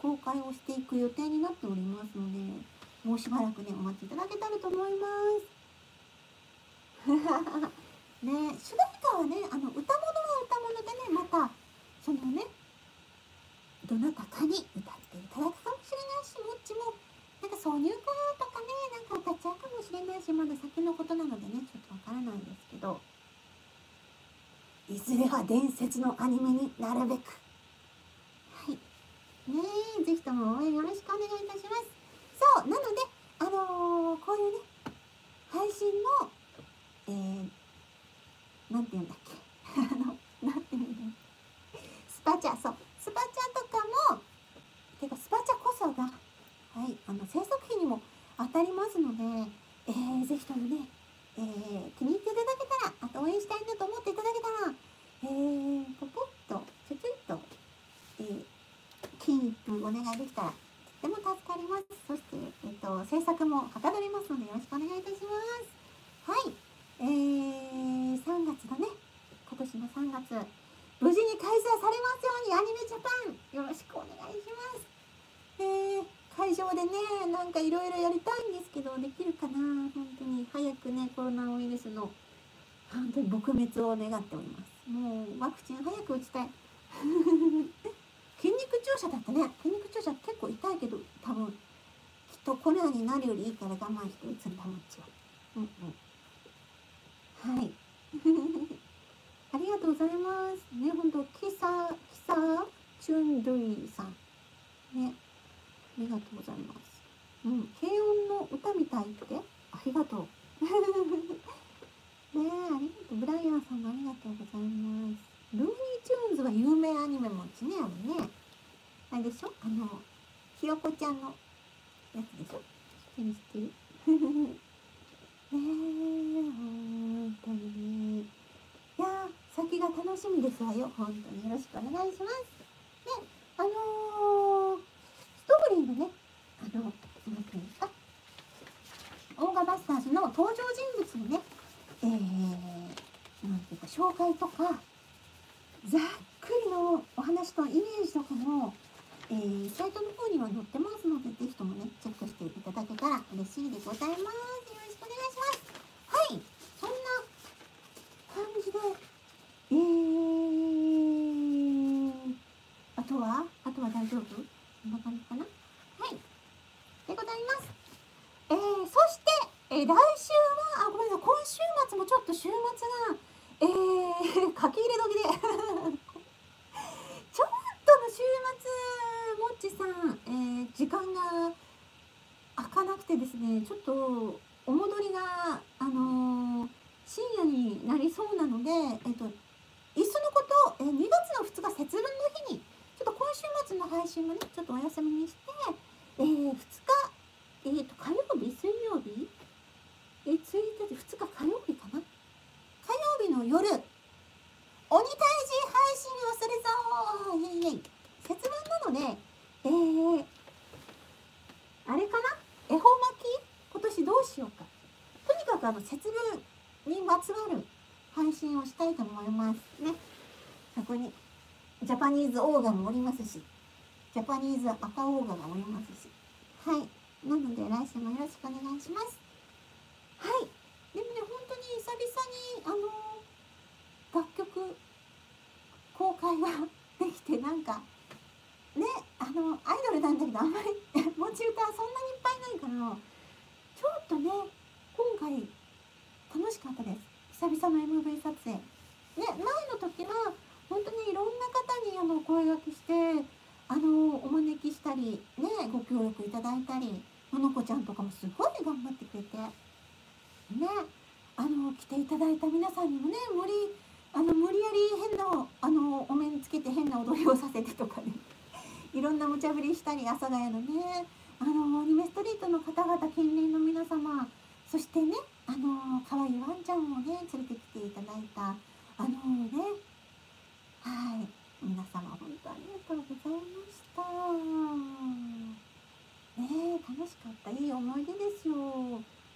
公開をしていく予定になっておりますので、もうしばらくね、お待ちいただけたらと思います。ね、主題歌はね、歌物は歌物でね、またそのね、どなたかに歌っていただくかもしれないし、もっちも。なんか挿入歌とかね、なんか歌っちゃうかもしれないし、まだ先のことなのでね、ちょっとわからないんですけど、いずれは伝説のアニメになるべく。はい。ねえ、ぜひとも応援よろしくお願いいたします。そう、なので、こういうね、配信の、なんていうんだっけ。なんていうんだっけ。スパチャ、そう。スパチャとかも、てかスパチャこそが、はい、制作費にも当たりますので、ぜひともね、気に入っていただけたら、あと応援したいなと思っていただけたら、ポポッと、ちょちょっと、金一封お願いできたら、とても助かります。そして、制作もはかどりますので、よろしくお願いいたします。はい、3月だね、今年の3月、無事に開催されますように、アニメジャパン、よろしくお願いします。会場でね、なんかいろいろやりたいんですけど、できるかな、本当に早くね、コロナウイルスの本当に撲滅を願っております。もうワクチン早く打ちたい。筋肉注射だってね、筋肉注射結構痛いけど、多分きっとコロナになるよりいいから我慢して打つんだもんちは。うんうん、はい。ありがとうございますね、本当キサチュンドゥイさんね、ありがとうございます。うん、軽音の歌みたいって、ありがとう。ねえ、ありがとう。ブライアンさんもありがとうございます。ルーニーチューンズは有名アニメもちね、あれね。あれでしょ、ひよこちゃんのやつでしょ。知ってる。ねえ、本当にね。いやー、先が楽しみですわよ。本当によろしくお願いします。ね、ストーリーのね、オーガバスターズの登場人物のね、なんていうか、紹介とか、ざっくりのお話とイメージとかも、サイトの方には載ってますので、ぜひともね、チェックしていただけたら嬉しいでございます。よろしくお願いします。はい、そんな感じで、あとは大丈夫？こんな感じかな。はい。でございます。そして、来週は、ごめんなさい、今週末もちょっと週末が、書き入れ時で、ちょっとの週末、もっちさん、時間が開かなくてですね、ちょっと、お戻りが、深夜になりそうなので、いっそのこと、2月の2日、とお休みにして、2日、火曜日、水曜日、1日、2日、火曜日かな、火曜日の夜、鬼退治配信をするぞー、イエイイエイ。節分なので、あれかな、恵方巻き今年どうしようか。とにかく節分にまつわる配信をしたいと思いますね。そこにジャパニーズオーガもおりますし、ジャパニーズ赤オーガがおりますし、はい、なので来週もよろしくお願いします。はい、でもね、本当に久々に楽曲公開ができて、なんかね、アイドルなんだけどあんまり持ち歌はそんなにいっぱいないから、ちょっとね、今回楽しかったです、久々の MV 撮影ね。前の時は本当にいろんな方に声がけしてお招きしたりね、ご協力いただいたり、ののこちゃんとかもすごい頑張ってくれてね、来ていただいた皆さんにもね、無理やり変なお面つけて変な踊りをさせてとかねいろんな無茶ぶりしたり、阿佐ヶ谷のね、アニメストリートの方々、近隣の皆様、そしてね、可愛いワンちゃんをね連れてきていただいたね、はい、皆様本当ありがとうございました。ねえ、楽しかった、いい思い出ですよ。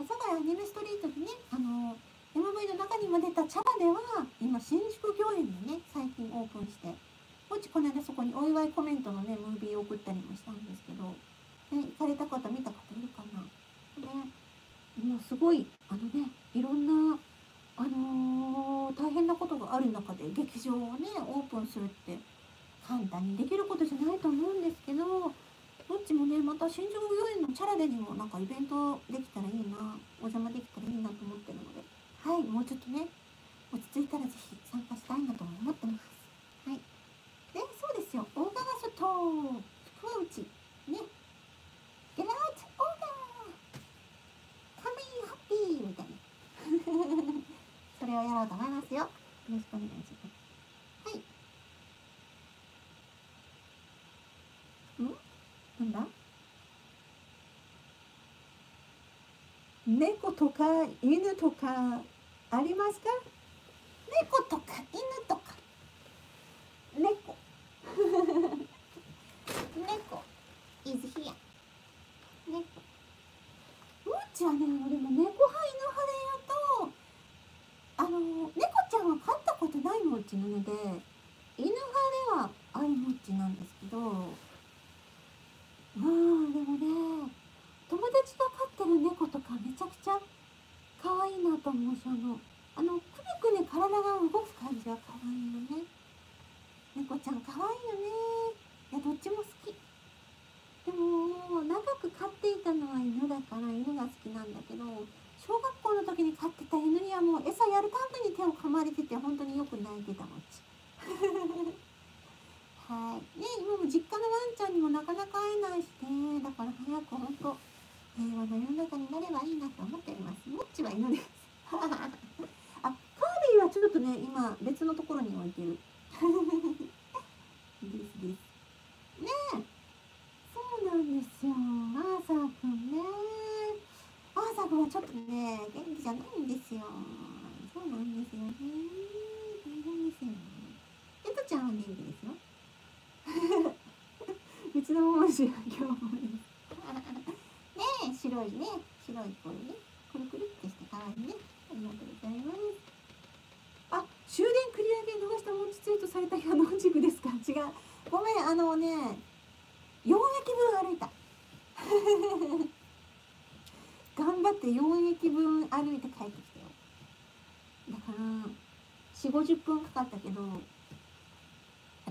阿佐ヶ谷アニメストリートでね、MV の中にも出たチャラでは、今新宿御苑でね、最近オープンして、もちこの間そこにお祝いコメントのね、ムービーを送ったりもしたんですけど、ね、行かれた方、見た方いるかな。ね、もうすごい、いろんな、大変なことがある中で劇場をね、オープンするって簡単にできることじゃないと思うんですけど、どっちもね、また新宿御苑のチャラでにもなんかイベントできたらいいな、お邪魔できたらいいなと思ってるので、はい、もうちょっとね、落ち着いたらぜひ参加したいなと思ってます。はい。で、そうですよ、大賀が外、福は内、ね、ゲラーチ大賀、カミーハッピーみたいな。それをやろうと思いますよ。よろしくお願いします。はい。ん？なんだ？猫とか犬とかありますか？猫とか犬とか。猫。猫 is here。猫。うちはね、俺も猫派犬派でやった。猫ちゃんは飼ったことないもっちなので、犬派では愛もっちなんですけど、まあでもね、友達が飼ってる猫とかめちゃくちゃ可愛いなと思うし、くねくね体が動く感じが可愛いよね。猫ちゃん可愛いよね。いや、どっちも好き。でも長く飼っていたのは犬だから犬が好きなんだけど、小学校の時に飼ってた犬にはもう餌やるたんびに手を噛まれてて、本当によく泣いてたもんちはいね、今も実家のワンちゃんにもなかなか会えないしね、だから早く本当平和の世の中になればいいなと思っております。もっちは犬ですあ、カービィはちょっとね、今別のところに置いてるですですね。え、そうなんですよ、アーサーくんね、アーサー君はちょっとね、元気じゃないんですよ。そうなんですよね。大変ですよね。エトちゃんは元気ですよ。うちの王子は今日もね。ねえ、白いね。白い子ね。くるくるってして可愛いね。ありがとうございます。あ、終電繰り上げ逃したもんちツイートされた日は野宿ですか？違う。ごめん、4駅分歩いた。頑張って4駅分歩いて帰ってきたよ。だから40、50分かかったけど、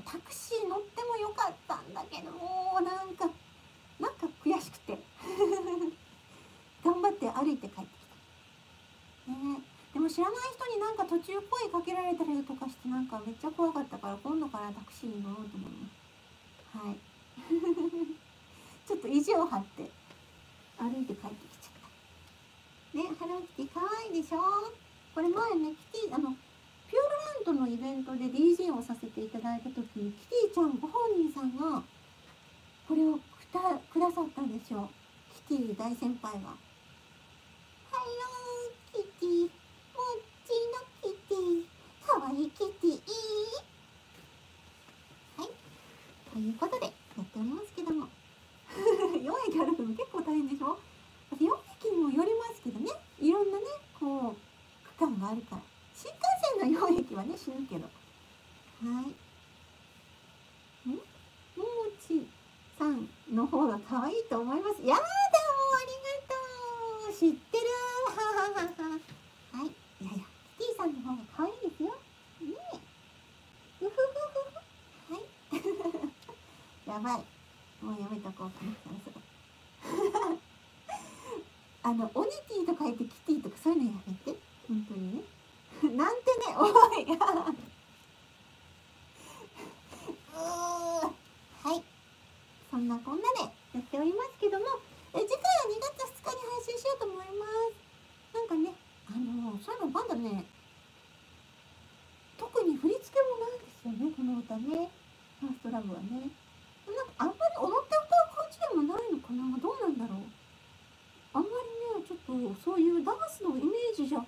タクシー乗ってもよかったんだけど、なんか悔しくて頑張って歩いて帰ってきたね。でも知らない人になんか途中声かけられたりとかして、なんかめっちゃ怖かったから、今度からタクシーに乗ろうと思います。はいちょっと意地を張って歩いて帰ってきちゃったね。ハローキティかわいいでしょ。これ前ね、キティピューロランドのイベントで DJ をさせていただいた時に、キティちゃんご本人さんがこれをくださったんですよ、キティ大先輩が。ハローキティ、もっちのキティ、かわいいキティ。はい、ということでやっておりますけども4匹あるのも結構大変でしょ。4匹にもよりますけどね、いろんなねこう区間があるから、新幹線の4匹はね死ぬけど。はいさんの方が可愛いと思います。やだ、もうありがとう、知ってるはい、いやいや、キティさんの方が可愛いですよねえ。うふふふふ、はいやばい、もうやめとこうかなオニティとか言ってキティとかそういうのやめて、本当にねなんてね、おいそんなこんなでやっておりますけども、次回は2月2日に配信しようと思います。なんかね、そういうのまだね、特に振り付けもないんですよね、この歌ね。ファーストラブはね。なんかあんまり踊って歌う感じでもないのかな、どうなんだろう。あんまりね、ちょっとそういうダンスのイメージじゃな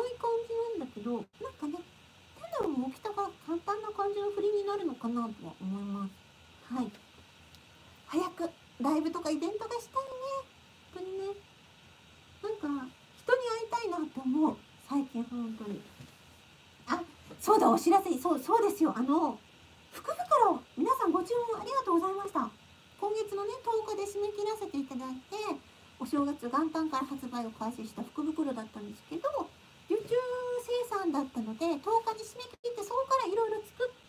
い感じなんだけど、なんかね、手の動きとか簡単な感じの振りになるのかなとは思います。はい。早くライブとかイベントがしたいね、本当にね。なんか人に会いたいなって思う最近、本当に。あ、そうだ、お知らせ、そうですよ、福袋皆さんご注文ありがとうございました。今月のね10日で締め切らせていただいて、お正月元旦から発売を開始した福袋だったんですけど、受注生産だったので10日に締め切って、そこからいろいろ作って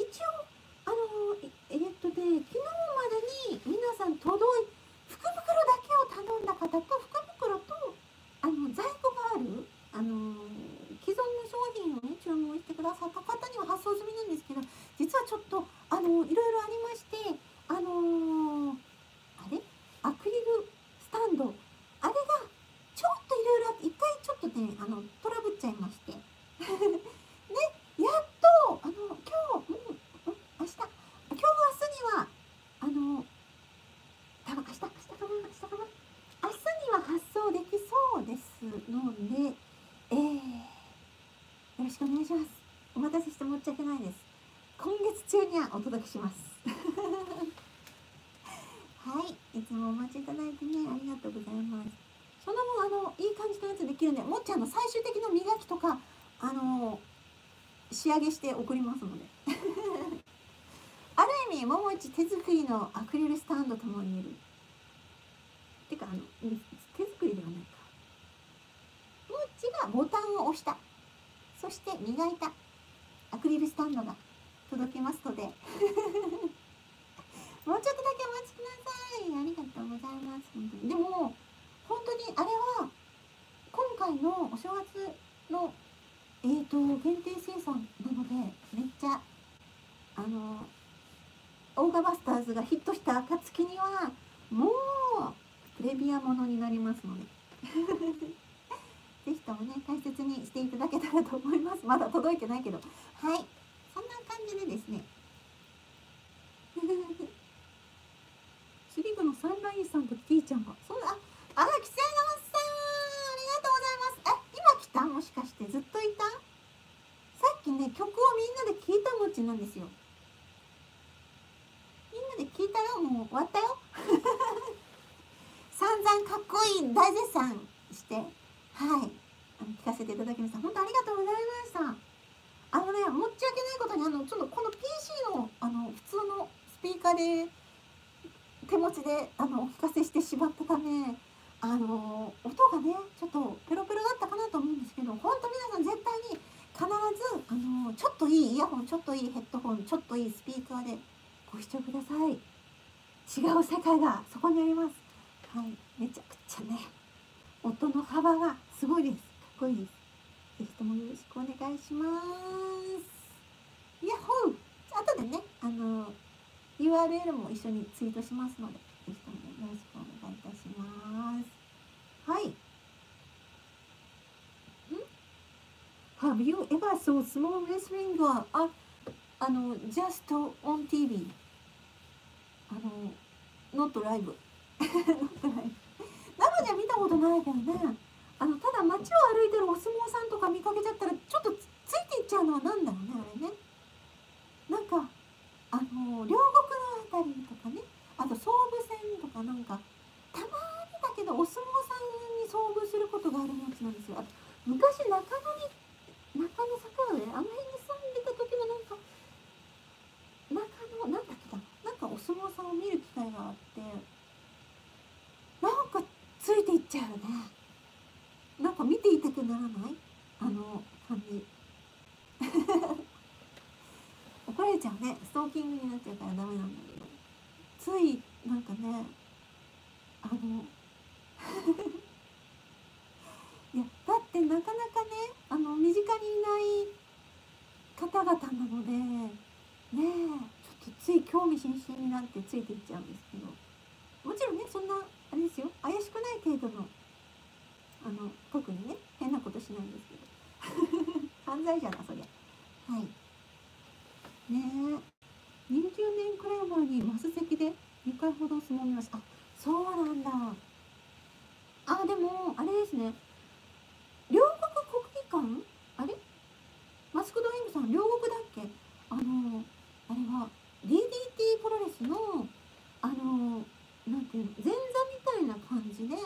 一応昨日までに皆さん福袋だけを頼んだ方と、福袋と在庫がある既存の商品をね注文してくださった方には発送済みなんですけど、実はちょっといろいろありまして、アクリルスタンドあれがちょっといろいろあって、一回ちょっとねトラブっちゃいましてでやっと今日明日は多分明日には発送できそうですので、よろしくお願いします。お待たせして申し訳ないです。今月中にはお届けしますはい、いつもお待ちいただいてねありがとうございます。その後いい感じのやつできるんで、もっちゃんの最終的な磨きとか仕上げして送りますのである意味、ももいち手作りのアクリルスタンドとも言える。てか、手作りではないか。もっちがボタンを押した。そして磨いたアクリルスタンドが届きますので。もうちょっとだけお待ちください。ありがとうございます。本当にでも、本当にあれは、今回のお正月の、限定生産なので、めっちゃ、オーガバスターズがヒットした暁にはもうプレビアものになりますのでぜひともね大切にしていただけたらと思います。まだ届いてないけど、はい、そんな感じでですねスリグのサンライズさんとキティちゃんがそうだ、あらキセノさんありがとうございます。え、今来た、もしかしてずっといた。さっきね曲をみんなで聴いたもちなんですよ。聞いたよ、もう終わったよ散々かっこいい大絶賛して、はい、聞かせていただきました。本当ありがとうございました。ね、申し訳ないことにちょっとこの PC の普通のスピーカーで手持ちでお聞かせしてしまったため、音がねちょっとペロペロだったかなと思うんですけど、本当皆さん絶対に必ずちょっといいイヤホン、ちょっといいヘッドホン、ちょっといいスピーカーでご視聴ください。違う世界がそこにあります。はい、めちゃくちゃね音の幅がすごいです。かっこいいです。ぜひともよろしくお願いします。ヤッホー。あとでねURL も一緒にツイートしますので、ぜひともよろしくお願いいたします。はい。Have you ever saw small wrestling girl? Just on TV ノットライブノットライブ生じゃ見たことないけどね。ただ街を歩いてるお相撲さんとか見かけちゃったらちょっとついていっちゃうのはなんだろうね、あれね。なんか両国のあたりとかね、あと総武線とかなんかたまにだけどお相撲さんに遭遇することがあるやつなんですよ。昔中野坂上あの辺に住んでた時のなんか中野なんだっけだ、なんかお相撲さんを見る機会があってなんかついていっちゃうね。なんか見ていたくならない感じ怒られちゃうね、ストーキングになっちゃうからダメなんだけど、ついなんかねいやだってなかなかね身近にいない方々なのでねえちょっとつい興味津々になってついていっちゃうんですけど、もちろんねそんなあれですよ、怪しくない程度の。特にね変なことしないんですけど犯罪じゃなそりゃ。はいねえ、20年くらい前にマス席で2回ほど相撲見ました。あ、そうなんだ。あ、でもあれですね、両国国技館、あれマスクドリームさん両国だっけ。あれは DDT プロレスのなんていうの前座みたいな感じで。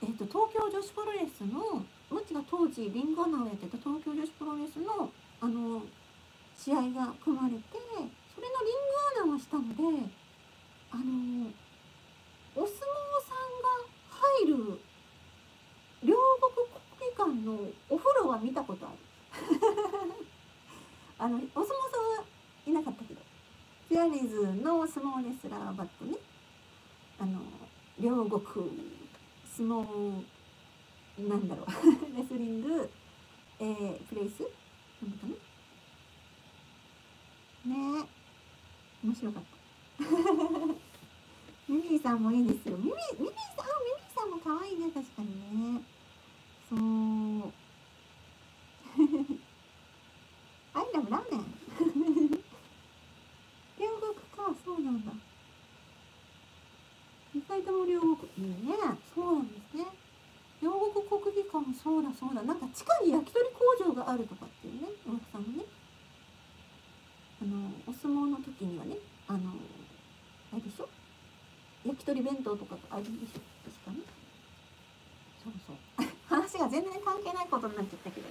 東京女子プロレスのムチが当時リンゴアナをやってた東京女子プロレスの試合が組まれて、それのリンゴアナをしたのでお相撲さんが入る両国国技館のお風呂は見たことあるお相撲さんはいなかったけどフェアリーズの相撲レスラーバックね、両国相撲なんだろうレスリング、プレイスなんかね面白かったミミィさんもいいですよ。ミミィさんも可愛いね、確かにね。そうアイラブラーメン両国か、そうなんだ。2回とも両国いいね、そうなんですね。両国国技館もそうだそうだ、なんか地下に焼き鳥工場があるとかっていうね、お客さんもねお相撲の時にはねあれでしょ、焼き鳥弁当とかあれでしょ確かね。そうそう話が全然関係ないことになっちゃったけど、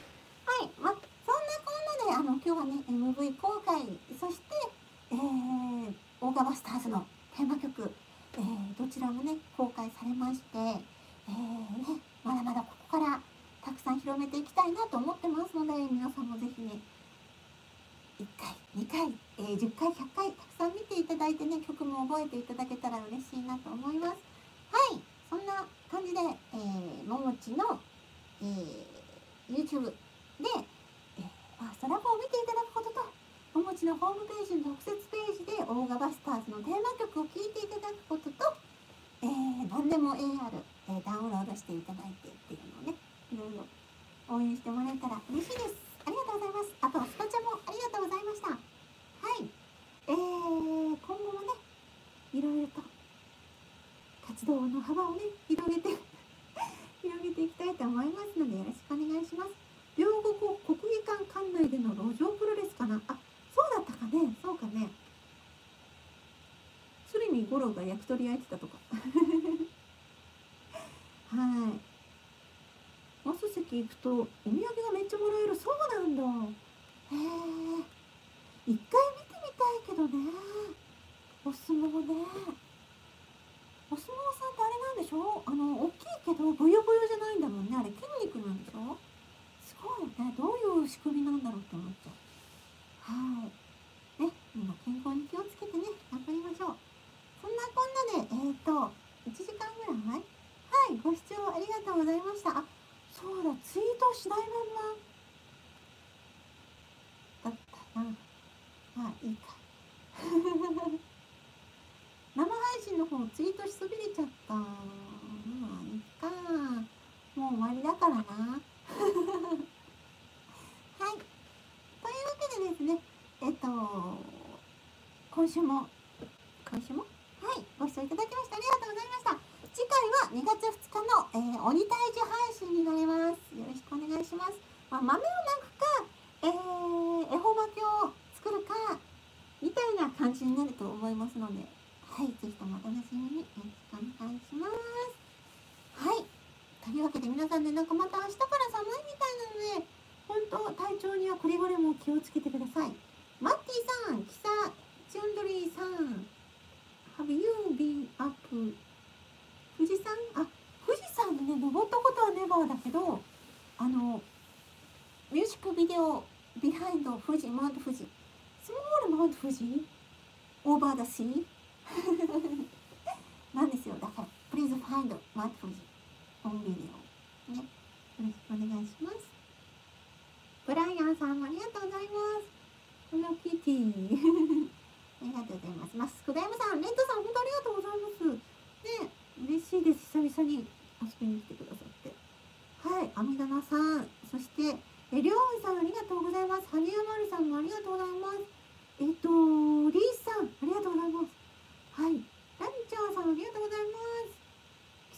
はい、ま、そんなこんなで今日はね MV 公開、そしてオーガバスターズのテーマ曲どちらもね公開されまして、ね、まだまだここからたくさん広めていきたいなと思ってますので、皆さんもぜひね1回2回、10回100回たくさん見ていただいてね、曲も覚えていただけたら嬉しいなと思います。はい、そんな感じで、ももちの、YouTube でファーストラボを見ていただくことと。ももちのホームページの特設ページでオーガバスターズのテーマ曲を聴いていただくことと、何でも AR、ダウンロードしていただいてっていうのをね、いろいろ応援してもらえたら嬉しいです。ありがとうございます。あとスパチャもありがとうございました。はい、今後もねいろいろと活動の幅をね広げていきたいと思いますので、よろしくお願いします。両国国技館館内での路上プロレスかな、あそうだったかね、そうかね。鶴見五郎が焼き鳥焼いてたとか。はい。マス席行くとお土産がめっちゃもらえる、そうなんだ。へえ。一回見てみたいけどね。お相撲ね。お相撲さんってあれなんでしょ。大きいけどブヨブヨじゃないんだもんね。あれ筋肉なんでしょ。すごいね。どういう仕組みなんだろうって思っちゃう。はいね、今健康に気をつけてね頑張りましょう。そんなこんなで1時間ぐらい、はい、ご視聴ありがとうございました。あそうだ、ツイートしないまんまだったな、まあいいか生配信の方ツイートしそびれちゃった、まあいいか、もう終わりだからなはいというわけでですね、今週も、はい、いただきましてありがとうございました。次回は2月2日の、鬼退治配信になります。よろしくお願いします。まあ、豆をまくか、恵方巻きを作るかみたいな感じになると思いますので、はい、ぜひともお楽しみによろしくお願いします。はい、というわけで皆さんね、なんかまた明日から寒いみたいなので、本当体調にはくれぐれも気をつけてください。マッティさん、キサチュンドリーさん、Have you been up? 富士山、あ、富士山でね、登ったことはネバーだけど、ミュージックビデオ Behind 富士、マウント富士、Small マウント富士、Over the sea なんですよ。だから Please find マウント富士オンビデオね、よろしくお願いします。ブライアンさんもありがとうございます。このキティありがとうございます。マスクダイムさん、レッドさん、本当ありがとうございます。ね、嬉しいです。久々に遊びに来てくださって。はい、アミダナさん、そしてりょうさんありがとうございます。羽生丸さんもありがとうございます。リースさんありがとうございます。はい、ラミちゃんさんありがとうございます。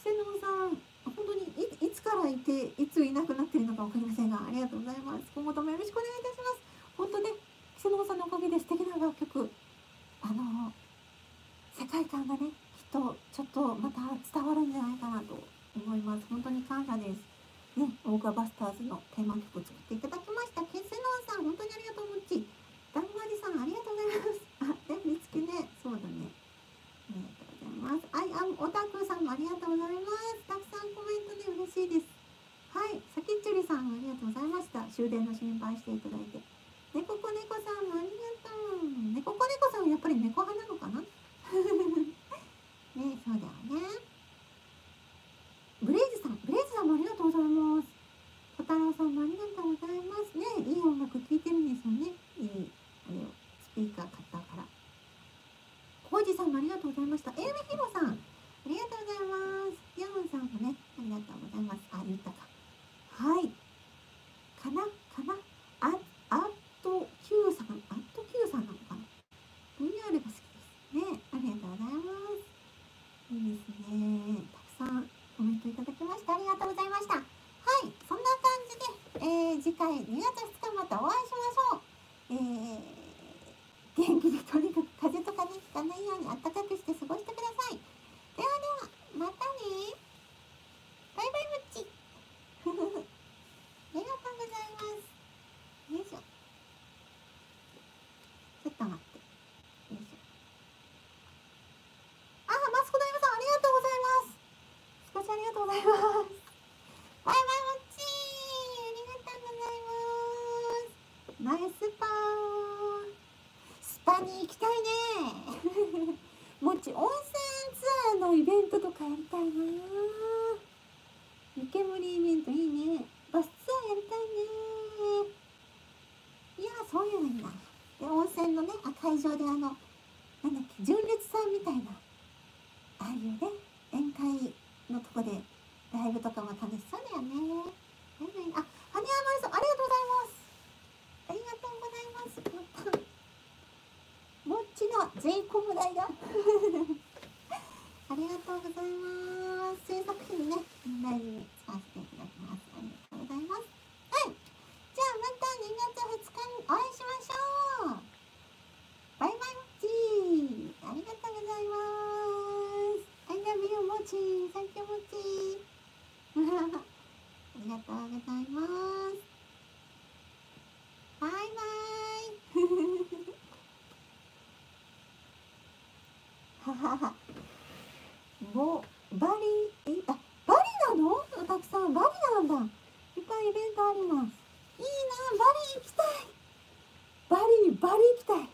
キセノンさん。本当に いつからいていついなくなってるのか分かりませんが、ありがとうございます。今後ともよろしくお願いいたします。本当ね、キセノンさんのおかげで素敵な楽曲、世界観がね、きっとちょっとまた伝わるんじゃないかなと思います。本当に感謝ですね。オーガバスターズのテーマ曲を作っていただきましたキセノンさん、本当にありがとう。もっちだんまりさんありがとうございます。あ、で見つけね、そうだね、ありがとうございます。アイアンオタクさんもありがとうございます。たくさんコメントで嬉しいです。はい、さきっちゅりさんありがとうございました。終電の心配していただいて。ねここねこさんもありがとう。ねここねこさんはやっぱり猫派なのかなね、そうだよね。ブレイズさん、ブレイズさんもありがとうございます。小太郎さんもありがとうございますね。いい音楽聴いてるんですよね。いいあれをスピーカー買ったから。コージさんもありがとうございました。エイメヒロさん、ありがとうございます。ヤンさんもね、ありがとうございます。あ、言ったか。はい。かなアット Q さん、アット Q さんなのかな。VR が好きですね。ありがとうございます。いいですね。たくさんコメントいただきまして、ありがとうございました。はい。そんな感じで、次回2月2日またお会いしましょう。元気でとにかく風邪とかにひかないように暖かくして過ごしてください。ではでは、またね。バイバイぶっち。ありがとうございます。よいしょ。ちょっと待って。よいしょ。あ、マスコダイムさんありがとうございます。少しありがとうございます。バイバイぶっち。ありがとうございます。ナイスパー。スパに行きたいねもち、温泉ツアーのイベントとかやりたいな。湯煙イベントいいね。バスツアーやりたいね。いや、そういうのいいな。で、温泉のね、会場でなんだっけ、純烈さんみたいな、ああいうね、宴会のとこでライブとかも楽しそうだよね。あ、羽山さんありがとうございます。ありがとうございます。またもっちの税込み代だありがとうございます。制作費にね、大事に使わせていただきます。ありがとうございます。はい、じゃあまた2月2日にお会いしましょう。バイバイもっち、ありがとうございます。I love you もっち、サンキューもっちありがとうございます。バイバイもうバリ、あ、バリなの？たくさんバリなんだ。いっぱいイベントあります。いいな、バリ行きたい。バリ行きたい